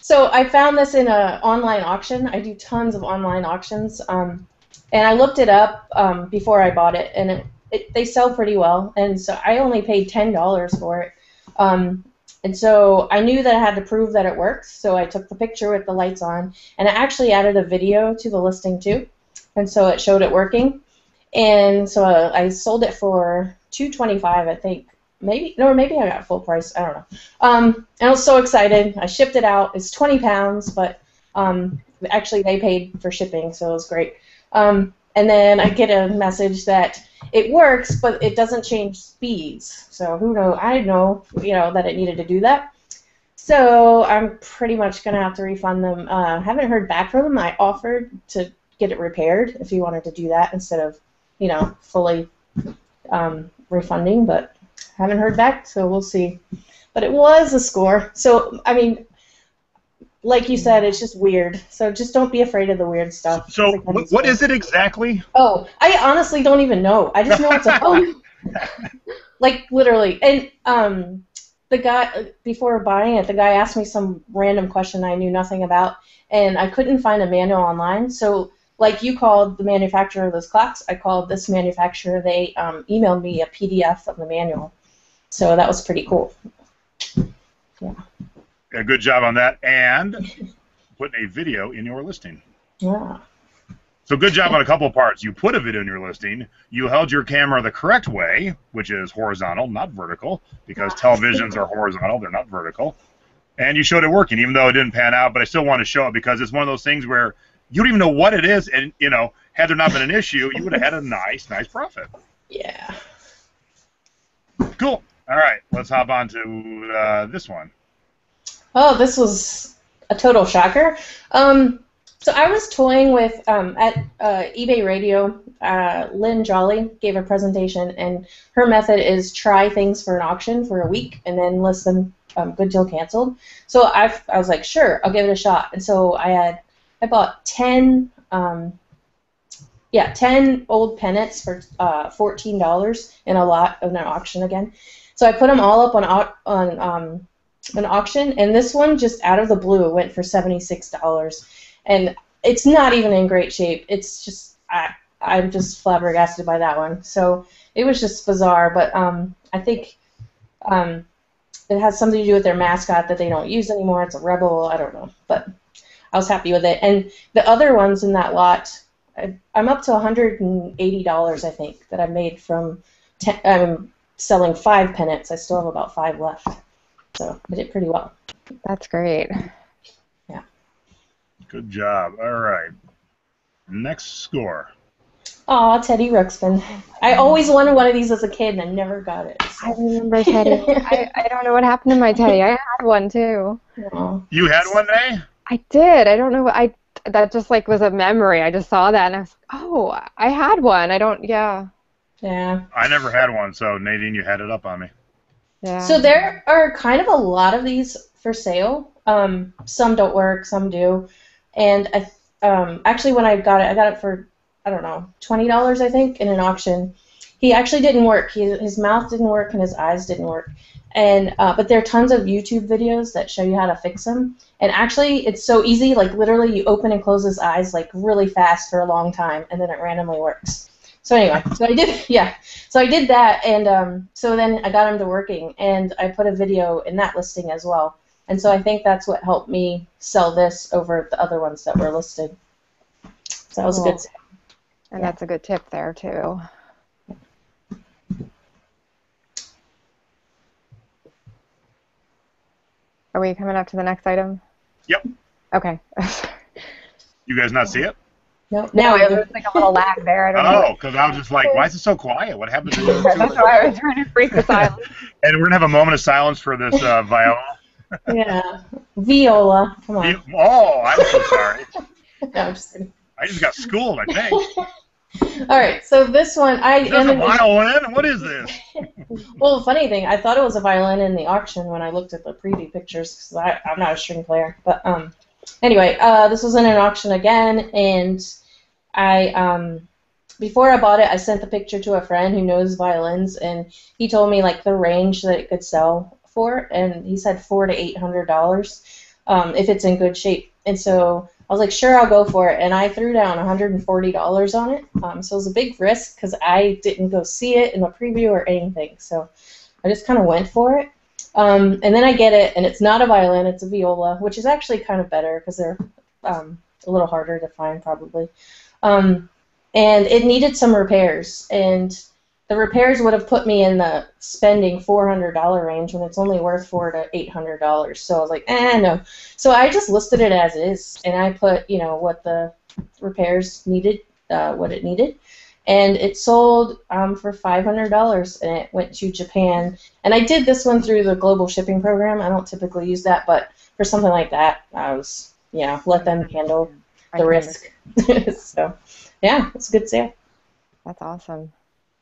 so I found this in an online auction. I do tons of online auctions, um, and I looked it up um, before I bought it, and it, it, they sell pretty well, and so I only paid ten dollars for it, um, and so I knew that I had to prove that it works, so I took the picture with the lights on, and I actually added a video to the listing too, and so it showed it working, and so uh, I sold it for two twenty-five, I think. Maybe, no, maybe I got full price. I don't know. Um, and I was so excited. I shipped it out. It's twenty pounds, but um, Actually, they paid for shipping, so it was great. Um, and then I get a message that it works, but it doesn't change speeds. So who knows? I know, you know, that it needed to do that. So I'm pretty much going to have to refund them. I uh, haven't heard back from them. I offered to get it repaired if you wanted to do that instead of, you know, fully um, refunding, but haven't heard back, so we'll see. But it was a score. So, I mean, like you said, it's just weird. So just don't be afraid of the weird stuff. So like what stuff. Is it exactly? Oh, I honestly don't even know. I just know it's a phone. Like, literally. And um, the guy, before buying it, the guy asked me some random question I knew nothing about, and I couldn't find a manual online. So, like, you called the manufacturer of those clocks. I called this manufacturer. They um, emailed me a P D F of the manual. So that was pretty cool. Yeah. A good job on that, and putting a video in your listing. Yeah. So good job on a couple of parts. You put a video in your listing. You held your camera the correct way, which is horizontal, not vertical, because televisions are horizontal. They're not vertical. And you showed it working, even though it didn't pan out, but I still want to show it because it's one of those things where you don't even know what it is, and, you know, had there not been an issue, you would have had a nice, nice profit. Yeah. Cool. All right. Let's hop on to uh, this one. Oh, this was a total shocker. Um, so I was toying with, um, at uh, eBay Radio, uh, Lynn Jolly gave a presentation, and her method is try things for an auction for a week and then list them, um, good deal canceled. So I, I was like, sure, I'll give it a shot. And so I had, I bought ten, um, yeah, ten old pennants for uh, fourteen dollars in a lot in an auction again. So I put them all up on, on um, an auction, and this one just out of the blue went for seventy-six dollars, and it's not even in great shape. It's just I I'm just flabbergasted by that one. So it was just bizarre, but um I think um it has something to do with their mascot that they don't use anymore. It's a rebel. I don't know, but I was happy with it. And the other ones in that lot, I, I'm up to one hundred eighty dollars I think that I made from ten, um, selling five pennants. I still have about five left. So I did pretty well. That's great. Yeah. Good job. All right. Next score. Aw, Teddy Ruxpin. I always wanted one of these as a kid, and I never got it. So. I remember Teddy. I, I don't know what happened to my Teddy. I had one, too. Aww. You had one, Nay? I did. I don't know. What I That just, like, was a memory. I just saw that, and I was like, oh, I had one. I don't, yeah. Yeah. I never had one, so, Nadine, you had it up on me. Yeah. So there are kind of a lot of these for sale. Um, some don't work, some do. And I um, actually, when I got it, I got it for, I don't know, twenty dollars I think, in an auction. He actually didn't work. He, his mouth didn't work and his eyes didn't work. And uh, but there are tons of YouTube videos that show you how to fix them. And actually, it's so easy. Like, literally, you open and close his eyes, like, really fast for a long time, and then it randomly works. So anyway, so I did, yeah. So I did that, and um, so then I got him to working, and I put a video in that listing as well. And so I think that's what helped me sell this over the other ones that were listed. So that was cool. A good tip. And yeah. That's a good tip there, too. Are we coming up to the next item? Yep. Okay. You guys not see it? No, no, it was like a little lag there. I don't oh, because I was just like, why is it so quiet? What happened to those two? That's why I was trying to freak the silence. And we're going to have a moment of silence for this uh, viola. Yeah. Viola. Come on. Oh, I'm so sorry. No, I'm just kidding. I just got schooled, I think. All right, so this one. I There's a violin? What is this? Well, funny thing, I thought it was a violin in the auction when I looked at the preview pictures because I'm not a string player. But um, anyway, uh, this was in an auction again, and I um, before I bought it, I sent the picture to a friend who knows violins, and he told me like the range that it could sell for, and he said four to eight hundred dollars um, if it's in good shape. And so I was like, sure, I'll go for it, and I threw down one hundred and forty dollars on it. Um, so it was a big risk because I didn't go see it in the preview or anything, so I just kind of went for it. Um, and then I get it, and it's not a violin, it's a viola, which is actually kind of better because they're um, a little harder to find probably. Um, and it needed some repairs, and The repairs would have put me in the spending four hundred dollar range when it's only worth four hundred to eight hundred dollars. So I was like, eh, no. So I just listed it as is, and I put, you know, what the repairs needed, uh, what it needed. And it sold um, for five hundred dollars, and it went to Japan. And I did this one through the global shipping program. I don't typically use that, but for something like that, I was, you know, let them handle the risk. So, yeah, it's a good sale. That's awesome.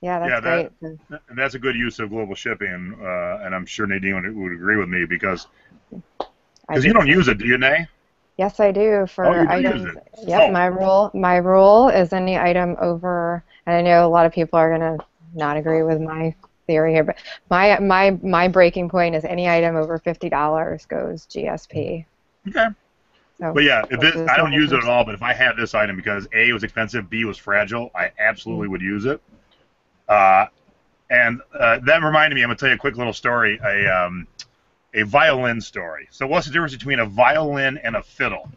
Yeah, that's yeah, that, great. And that's a good use of global shipping, uh, and I'm sure Nadine would, would agree with me because because you don't use it, do you, Nay? Yes, I do for oh, you do items. Use it. Yep, oh. my rule my rule is any item over, and I know a lot of people are gonna not agree with my theory here, but my my my breaking point is any item over fifty dollars goes G S P. Okay. So, but yeah, if this, I don't use it at all. But if I had this item because A, it was expensive, B, it was fragile, I absolutely mm-hmm. would use it. Uh, and uh, that reminded me, I'm going to tell you a quick little story, a, um, a violin story. So what's the difference between a violin and a fiddle?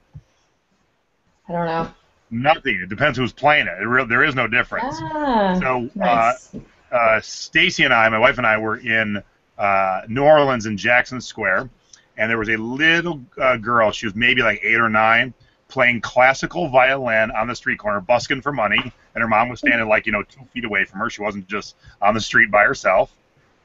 I don't know. Nothing. It depends who's playing it. It re there is no difference. Ah, so nice. uh, uh, Stacy and I, my wife and I, were in uh, New Orleans in Jackson Square, and there was a little uh, girl, she was maybe like eight or nine, playing classical violin on the street corner, busking for money, and her mom was standing like, you know, two feet away from her. She wasn't just on the street by herself.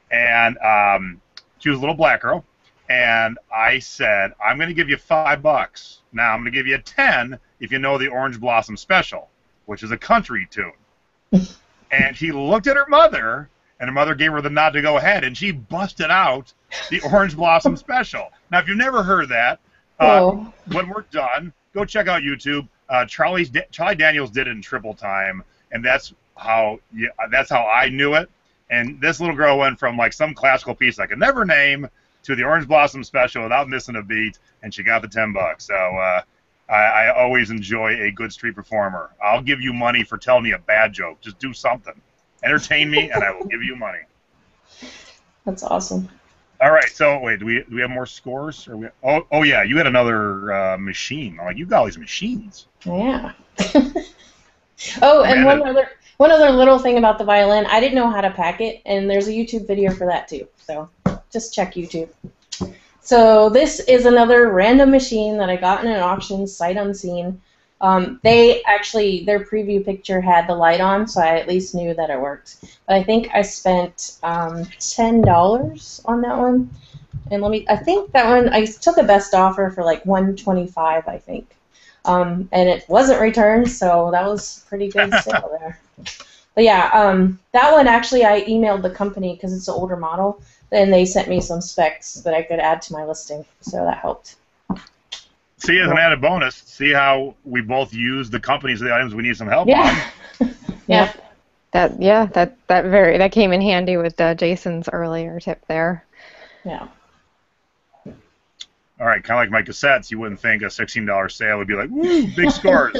And um, she was a little black girl, and I said, I'm going to give you five bucks. Now I'm going to give you a ten if you know the Orange Blossom Special, which is a country tune. And she looked at her mother, and her mother gave her the nod to go ahead, and she busted out the Orange Blossom Special. Now, if you've never heard that, uh, when we're done, go check out YouTube. Uh, Charlie's da Charlie Daniels did it in triple time, and that's how yeah, that's how I knew it. And this little girl went from like some classical piece I could never name to the Orange Blossom Special without missing a beat, and she got the ten bucks. So uh, I, I always enjoy a good street performer. I'll give you money for telling me a bad joke. Just do something, entertain me, and I will give you money. That's awesome. All right, so wait, do we do we have more scores? Or we, oh, oh yeah, you had another uh, machine. I'm like, you got all these machines. Yeah. Oh, and one other one other little thing about the violin. I didn't know how to pack it, and there's a YouTube video for that too. So just check YouTube. So this is another random machine that I got in an auction, sight unseen. Um, they actually, their preview picture had the light on, so I at least knew that it worked. But I think I spent um, ten dollars on that one. And let me, I think that one, I took a best offer for like one twenty-five, I think. Um, and it wasn't returned, so that was pretty good sale there. But yeah, um, that one actually I emailed the company because it's an older model, and they sent me some specs that I could add to my listing, so that helped. See, as an added bonus, see how we both use the companies of the items we need some help yeah. on. Yeah. That yeah, that that very that came in handy with uh, Jason's earlier tip there. Yeah. All right, kind of like my cassettes, you wouldn't think a sixteen dollar sale would be like, woo, big scores.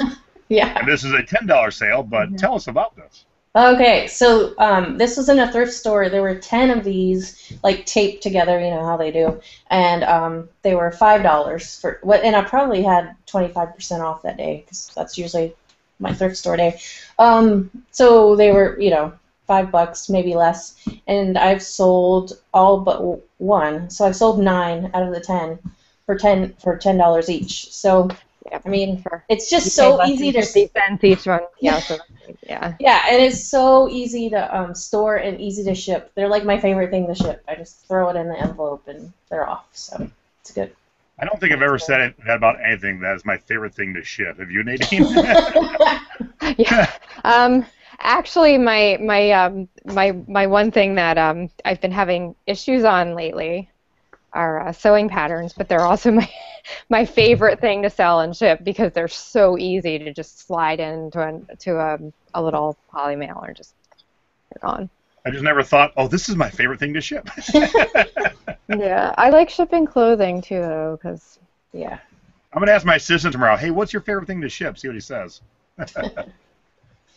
Yeah. And this is a ten dollar sale, but mm-hmm. tell us about this. Okay, so um, this was in a thrift store. There were ten of these, like taped together. You know how they do, and um, they were five dollars for what. And I probably had twenty-five percent off that day because that's usually my thrift store day. Um, so they were, you know, five bucks, maybe less. And I've sold all but one. So I've sold nine out of the ten for ten for ten dollars each. So. I mean, it's just so easy to send each one. Yeah, so, yeah. Yeah, and it's so easy to um, store and easy to ship. They're like my favorite thing to ship. I just throw it in the envelope and they're off. So it's good. I don't think I've ever said that about anything. That is my favorite thing to ship. Have you, Nadine? Yeah. Um. Actually, my my um my my one thing that um I've been having issues on lately are uh, sewing patterns, but they're also my my favorite thing to sell and ship because they're so easy to just slide into an, to a, a little poly mail or just they're gone. I just never thought, oh, this is my favorite thing to ship. Yeah, I like shipping clothing too, though, because yeah. I'm gonna ask my assistant tomorrow. Hey, what's your favorite thing to ship? See what he says.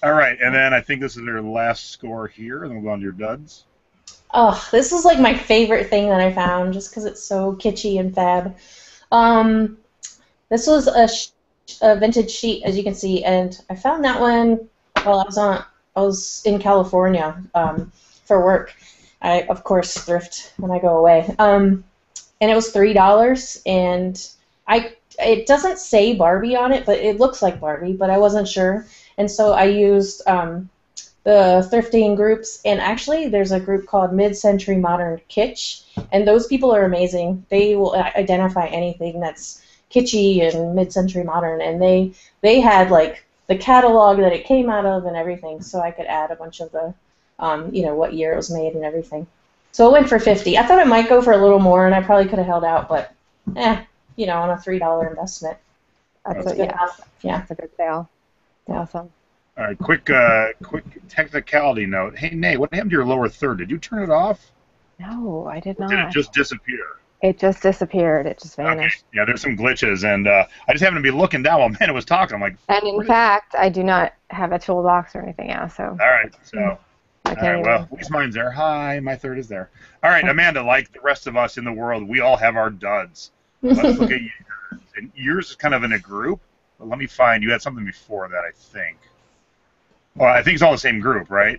All right, and then I think this is their last score here, and then we'll go on to your duds. Oh, this is like my favorite thing that I found just because it's so kitschy and fab. Um, this was a, sh a vintage sheet, as you can see, and I found that one while I was on I was in California um, for work. I, of course, thrift when I go away. Um, and it was three dollars, and I it doesn't say Barbie on it, but it looks like Barbie, but I wasn't sure. And so I used um, the thrifting groups, and actually there's a group called Mid-Century Modern Kitsch, and those people are amazing. They will identify anything that's kitschy and mid-century modern, and they they had like the catalog that it came out of and everything, so I could add a bunch of the, um, you know, what year it was made and everything. So it went for fifty. I thought it might go for a little more, and I probably could have held out, but, eh, you know, on a three dollar investment. That's a, yeah. yeah, that's a good sale. Yeah. Awesome. All right, quick, uh, quick technicality note. Hey, Nay, what happened to your lower third? Did you turn it off? No, I did not. Did it just disappear? It just disappeared. It just vanished. Okay. Yeah, there's some glitches, and uh, I just happened to be looking down while Amanda was talking. I'm like, and in fact, I do not have a toolbox or anything now. So. All right, so. All right, well, at least mine's there. Hi, my third is there. All right, Amanda, like the rest of us in the world, we all have our duds. Let's look at yours. And yours is kind of in a group, but let me find. You had something before that, I think. Well, I think it's all the same group, right?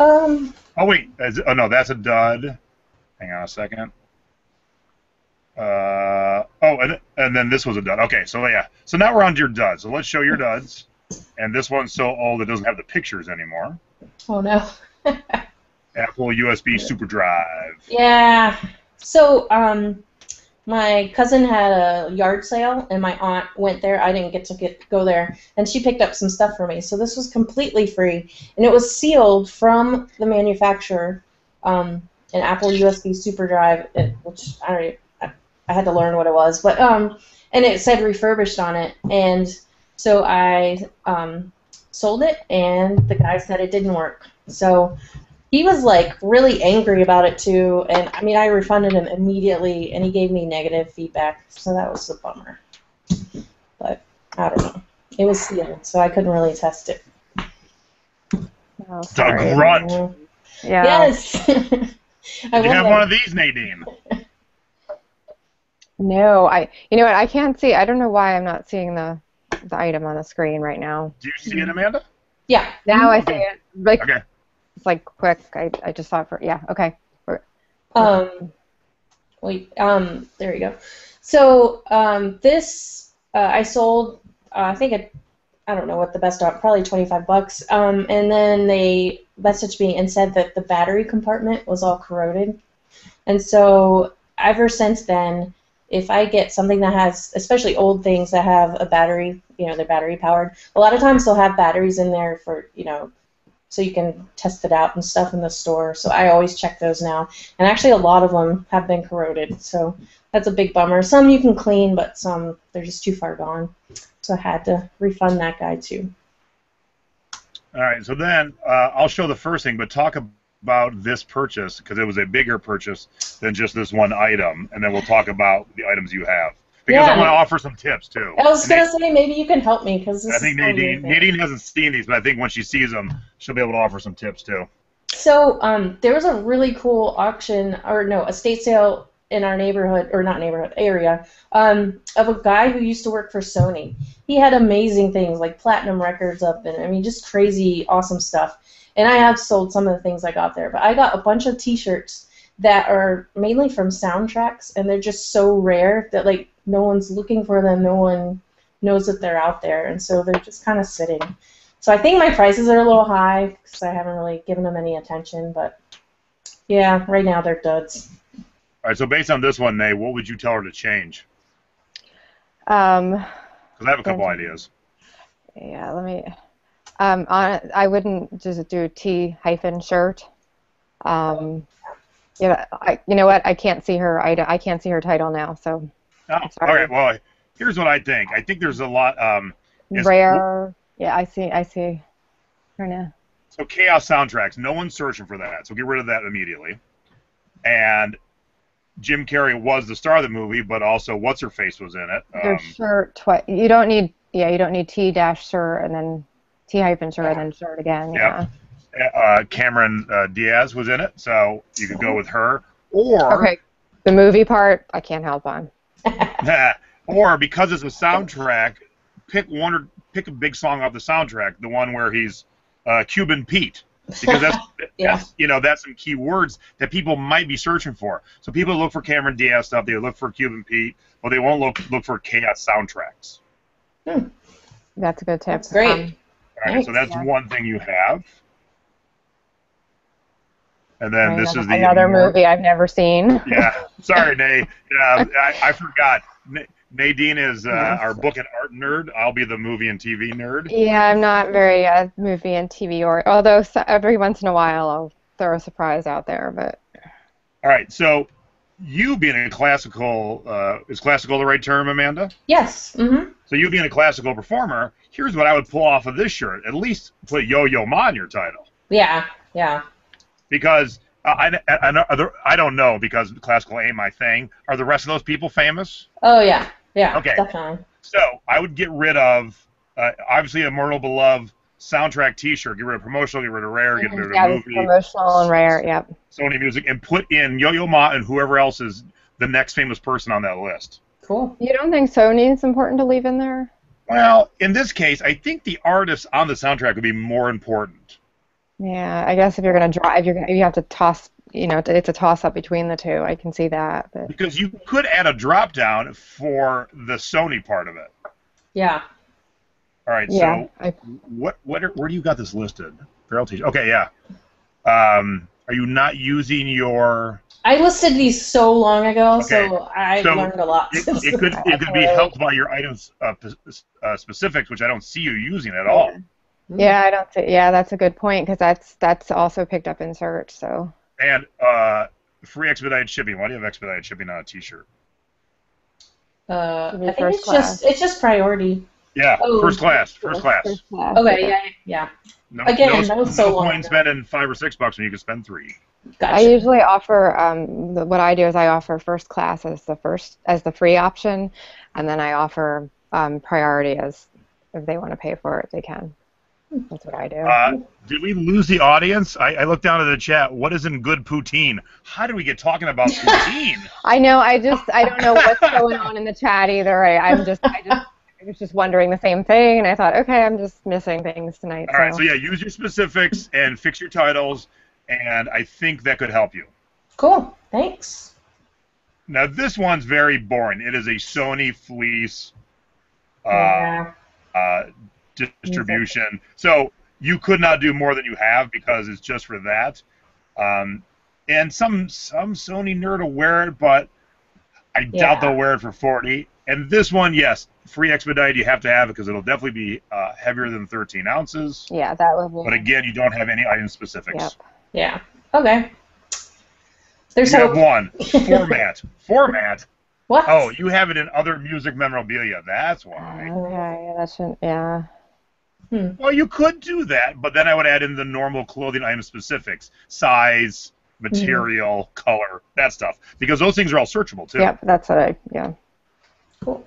Um. Oh, wait. Oh, no, that's a dud. Hang on a second. Uh, oh, and, and then this was a dud. Okay, so yeah. So now we're on to your duds. So let's show your duds. And this one's so old it doesn't have the pictures anymore. Oh, no. Apple U S B Super Drive. Yeah. So um, my cousin had a yard sale, and my aunt went there. I didn't get to get, go there. And she picked up some stuff for me. So this was completely free. And it was sealed from the manufacturer, um, an Apple U S B Super Drive, which I don't even... I had to learn what it was, but um, and it said refurbished on it, and so I um, sold it, and the guy said it didn't work. So he was like really angry about it too, and I mean I refunded him immediately, and he gave me negative feedback, so that was a bummer. But I don't know, it was sealed, so I couldn't really test it. Oh, sorry. The grunt. Yeah. Yes. I Did you have that. One of these, Nadine? No, I. You know what? I can't see. I don't know why I'm not seeing the the item on the screen right now. Do you see it, Amanda? Yeah. Now I see it. Like, okay. It's like quick. I I just saw it for yeah. Okay. Um. Wait. Um. There you go. So um. This uh, I sold. Uh, I think it. I don't know what the best offer. Probably twenty-five bucks. Um. And then they messaged me and said that the battery compartment was all corroded, and so ever since then. If I get something that has, especially old things that have a battery, you know, they're battery powered, a lot of times they'll have batteries in there for, you know, so you can test it out and stuff in the store. So I always check those now. And actually a lot of them have been corroded. So that's a big bummer. Some you can clean, but some, they're just too far gone. So I had to refund that guy too. All right. So then uh, I'll show the first thing, but talk about about this purchase, because it was a bigger purchase than just this one item, and then we'll talk about the items you have. Because yeah. I want to offer some tips, too. I was going to say, maybe you can help me, because I think Nadine, Nadine hasn't seen these, but I think when she sees them, she'll be able to offer some tips, too. So um, there was a really cool auction, or no, estate sale in our neighborhood, or not neighborhood, area, um, of a guy who used to work for Sony. He had amazing things, like platinum records up, and I mean, just crazy, awesome stuff. And I have sold some of the things I got there, but I got a bunch of T-shirts that are mainly from soundtracks, and they're just so rare that like no one's looking for them, no one knows that they're out there, and so they're just kind of sitting. So I think my prices are a little high because I haven't really given them any attention, but yeah, right now they're duds. All right, so based on this one, Nay, what would you tell her to change? Um, because I have a couple ideas. Yeah, let me. Um, on, I wouldn't just do T hyphen shirt. Um, you know, I, you know what? I can't see her. I, I can't see her title now. So. Oh, all right. Well, here's what I think. I think there's a lot. Um, Rare. Yeah, I see. I see. Her now. So Chaos soundtracks. No one's searching for that. So get rid of that immediately. And Jim Carrey was the star of the movie, but also what's her face was in it. Their um, shirt. Twi you don't need. Yeah, you don't need T dash shirt and then. T hyphen shirt and shirt again. Yeah. Yep. Uh, Cameron uh, Diaz was in it, so you could go with her. Or okay, the movie part I can't help on. Or because it's a soundtrack, pick one or pick a big song off the soundtrack. The one where he's uh, Cuban Pete, because that's, yeah. that's you know that's some key words that people might be searching for. So people look for Cameron Diaz stuff, they look for Cuban Pete, but they won't look look for Chaos soundtracks. Hmm. That's a good tip. That's great. Um, All right, so that's yeah. one thing you have. And then this is the another movie I've never seen. Yeah, sorry, Nay. Uh, I, I forgot. Nadine is uh, yes. our book and art nerd. I'll be the movie and T V nerd. Yeah, I'm not very uh, movie and T V or although every once in a while I'll throw a surprise out there. But all right, so you being a classical uh, is classical the right term, Amanda? Yes. Mm-hmm. So you being a classical performer, here's what I would pull off of this shirt. At least put Yo-Yo Ma in your title. Yeah. Yeah. Because uh, I, I, I don't know, because classical ain't my thing. Are the rest of those people famous? Oh, yeah. Yeah, okay. Definitely. So I would get rid of, uh, obviously, Immortal Beloved soundtrack T-shirt. Get rid of promotional, get rid of rare, get rid of yeah, movie. Promotional and rare, yep. Sony Music, and put in Yo-Yo Ma and whoever else is the next famous person on that list. Cool. You don't think Sony is important to leave in there? Well, in this case, I think the artists on the soundtrack would be more important. Yeah, I guess if you're going to drive, you're gonna, you have to toss, you know, it's a toss-up between the two. I can see that. But. Because you could add a drop-down for the Sony part of it. Yeah. All right, yeah, so I, what, what are, where do you got this listed? Feral T-shirt. Okay, yeah. Um, are you not using your... I listed these so long ago, okay. so I've so learned a lot. It, it could, it could be helped by your items uh, uh, specifics, which I don't see you using at all. Yeah, I don't think. Yeah, that's a good point, because that's that's also picked up in search. So. And uh, free expedited shipping. Why do you have expedited shipping on a T-shirt? Uh, I think it's just it's just priority. Yeah, oh, first class, first class. First class. Okay, yeah, yeah. No, Again, no, that was so no long. No point spending five or six bucks when you can spend three. Gotcha. I usually offer um, the, what I do is I offer first class as the first as the free option, and then I offer um, priority as if they want to pay for it, they can. That's what I do. Uh, did we lose the audience? I, I looked down at the chat. What is in good poutine? How do we get talking about poutine? I know. I just I don't know what's going on in the chat either. I, I'm just I just I was just wondering the same thing, and I thought, okay, I'm just missing things tonight. All so. right. So yeah, use your specifics and fix your titles, and I think that could help you. Cool. Thanks. Now this one's very boring. It is a Sony fleece. Uh, yeah. Uh, distribution. Exactly. So you could not do more than you have because it's just for that. Um, and some some Sony nerd will wear it, but I yeah. doubt they'll wear it for forty. And this one, yes, free expedite, you have to have it because it'll definitely be uh, heavier than thirteen ounces. Yeah, that level. But again, you don't have any item specifics. Yep. Yeah. Okay. There's you hope. have one. Format. Format. What? Oh, you have it in other music memorabilia. That's why. Okay, that shouldn't, yeah. Hmm. Well, you could do that, but then I would add in the normal clothing item specifics, size, material, mm-hmm. color, that stuff, because those things are all searchable, too. Yep, that's what I, yeah. Cool.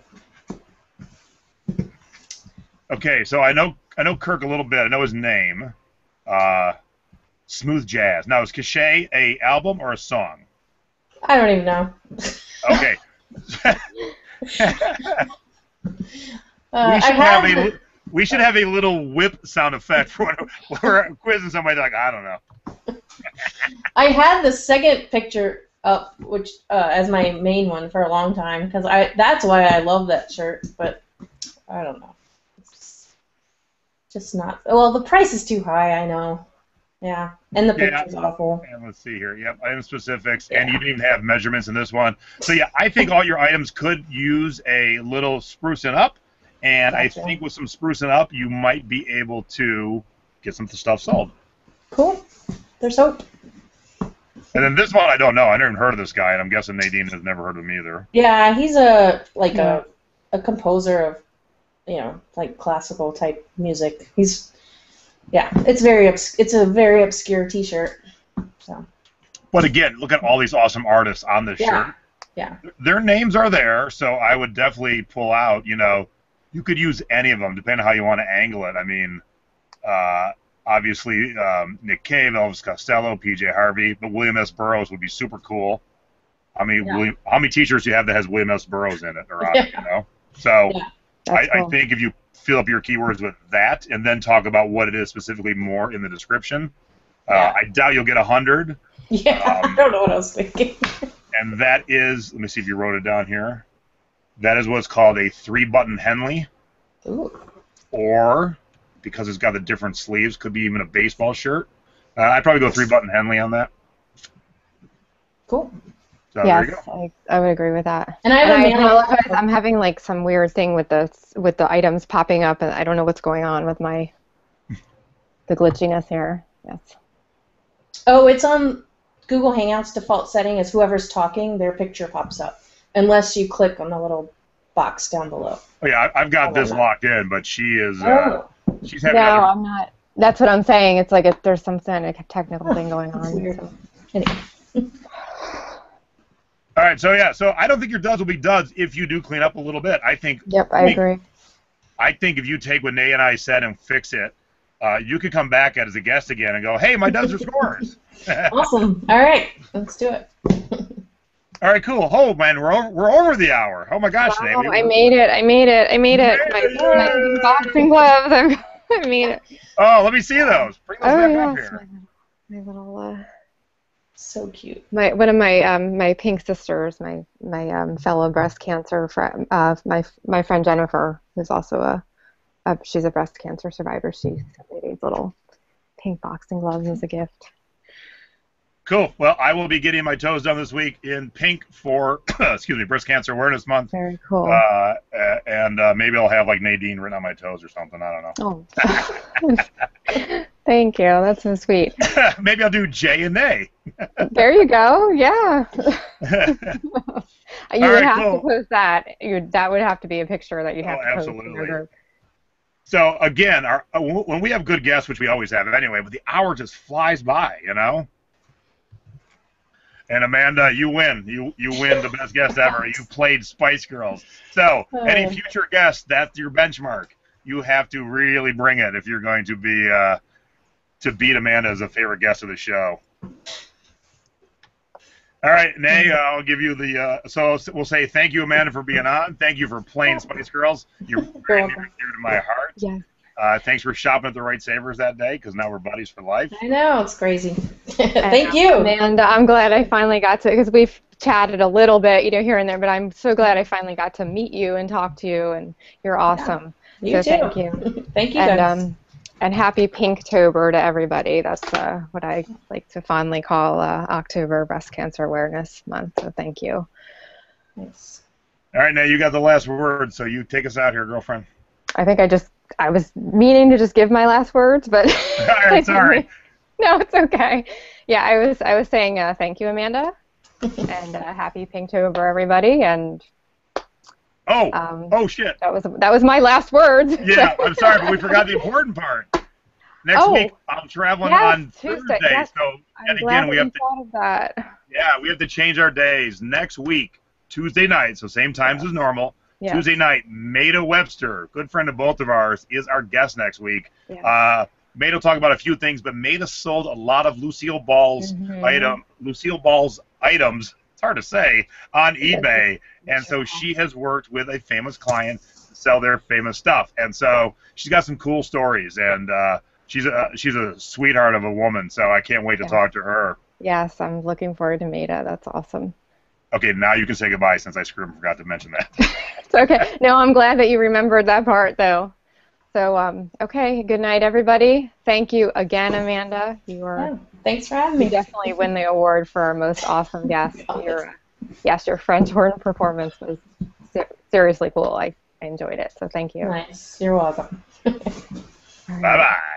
Okay, so I know I know Kirk a little bit. I know his name. Uh, Smooth Jazz. Now, is Cachet a album or a song? I don't even know. Okay. uh, we, should have a, we should have a little whip sound effect for when we're quizzing somebody. Like, I don't know. I had the second picture up, which uh, as my main one for a long time, because I that's why I love that shirt. But I don't know, it's just not. Well, the price is too high. I know. Yeah, and the picture's yeah, awful. And let's see here. Yep, item specifics, yeah. and you didn't even have measurements in this one. So yeah, I think all your items could use a little sprucing up, and gotcha. I think with some sprucing up, you might be able to get some stuff sold. Cool. There's hope. And then this one, I don't know. I never even heard of this guy, and I'm guessing Nadine has never heard of him either. Yeah, he's a like yeah. a a composer of you know like classical type music. He's Yeah, it's very obs it's a very obscure T-shirt. So. But again, look at all these awesome artists on this yeah. shirt. Yeah. Their names are there, so I would definitely pull out. You know, you could use any of them, depending on how you want to angle it. I mean, uh, obviously um, Nick Cave, Elvis Costello, P J Harvey, but William S. Burroughs would be super cool. How many yeah. William, how many T-shirts do you have that has William S. Burroughs in it, or yeah. you know? So. Yeah. I, cool. I think if you fill up your keywords with that and then talk about what it is specifically more in the description, yeah. uh, I doubt you'll get a hundred. Yeah, um, I don't know what I was thinking. And that is, let me see if you wrote it down here, that is what's called a three-button Henley. Ooh. Or, because it's got the different sleeves, could be even a baseball shirt. Uh, I'd probably go three-button Henley on that. Cool. So yes, I, I would agree with that. And I, and I apologize. I'm having like some weird thing with the with the items popping up, and I don't know what's going on with my the glitchiness here. Yes. Oh, it's on Google Hangouts default setting. Is whoever's talking, their picture pops up, unless you click on the little box down below. Oh yeah, I, I've got this that. locked in, but she is. Oh. Uh, she's having. No, other... I'm not. That's what I'm saying. It's like a, there's some technical thing going on. Weird. So. Anyway. All right, so yeah, so I don't think your duds will be duds if you do clean up a little bit. I think. Yep, I, I mean, agree. I think if you take what Nay and I said and fix it, uh, you could come back as a guest again and go, "Hey, my duds are scores." Awesome. All right, let's do it. All right, cool. Oh man, we're over, we're over the hour. Oh my gosh, wow, Nay, I made it. I made it. I made it. My, my boxing gloves. I'm, I made it. Oh, let me see those. Bring those oh, back yes, up here. My, my little. Uh... So cute. My one of my um, my pink sisters, my my um, fellow breast cancer friend, uh, my my friend Jennifer, who's also a, a she's a breast cancer survivor. She sent me these little pink boxing gloves as a gift. Cool. Well, I will be getting my toes done this week in pink for excuse me, breast cancer awareness month. Very cool. Uh, and uh, maybe I'll have like Nadine written on my toes or something. I don't know. Oh. Thank you. That's so sweet. Maybe I'll do Jay and Nay. There you go. Yeah. you All would right, have cool. to post that. You that would have to be a picture that you'd have oh, to post. Absolutely. In your group. So again, our when we have good guests, which we always have anyway, but the hour just flies by, you know. And Amanda, you win. You you win the best guest ever. You played Spice Girls. So oh. any future guests, that's your benchmark. You have to really bring it if you're going to be. Uh, to beat Amanda as a favorite guest of the show. All right, Nay, uh, I'll give you the, uh, so we'll say thank you, Amanda, for being on. Thank you for playing Spice Girls. You're very near, near to my heart. Yeah. Uh, thanks for shopping at the right Savers that day, because now we're buddies for life. I know, it's crazy. Thank you. Amanda, I'm glad I finally got to, because we've chatted a little bit, you know, here and there, but I'm so glad I finally got to meet you and talk to you, and you're awesome. Yeah, you so too. Thank you. Thank you, and, guys. Um, And happy Pinktober to everybody. That's uh, what I like to fondly call uh, October Breast Cancer Awareness Month. So thank you. Nice. All right, now you got the last word, so you take us out here, girlfriend. I think I just, I was meaning to just give my last words, but. All right, sorry. No, it's okay. Yeah, I was, I was saying uh, thank you, Amanda, and uh, happy Pinktober, everybody, and. Oh! Um, oh shit! That was that was my last words. Yeah, I'm sorry, but we forgot the important part. Next oh, week I'm traveling yes, on Tuesday, Thursday, yes. so and again we have to. That. Yeah, we have to change our days next week. Tuesday night, so same times yeah. as normal. Yeah. Tuesday night, Maida Webster, good friend of both of ours, is our guest next week. Yeah. Uh, Maida will talk about a few things, but Maida sold a lot of Lucille Ball's mm-hmm. item. Lucille Ball's items. It's hard to say, on eBay. And so she has worked with a famous client to sell their famous stuff. And so she's got some cool stories, and uh, she's, a, she's a sweetheart of a woman, so I can't wait to yeah. talk to her. Yes, I'm looking forward to Maida. That's awesome. Okay, now you can say goodbye since I screwed and forgot to mention that. It's okay. No, I'm glad that you remembered that part, though. So, um, okay, good night, everybody. Thank you again, Amanda. You are yeah, thanks for having me. You definitely win the award for our most awesome guest. Your, yes, your French horn performance was ser seriously cool. I, I enjoyed it, so thank you. Nice. You're welcome. Bye-bye.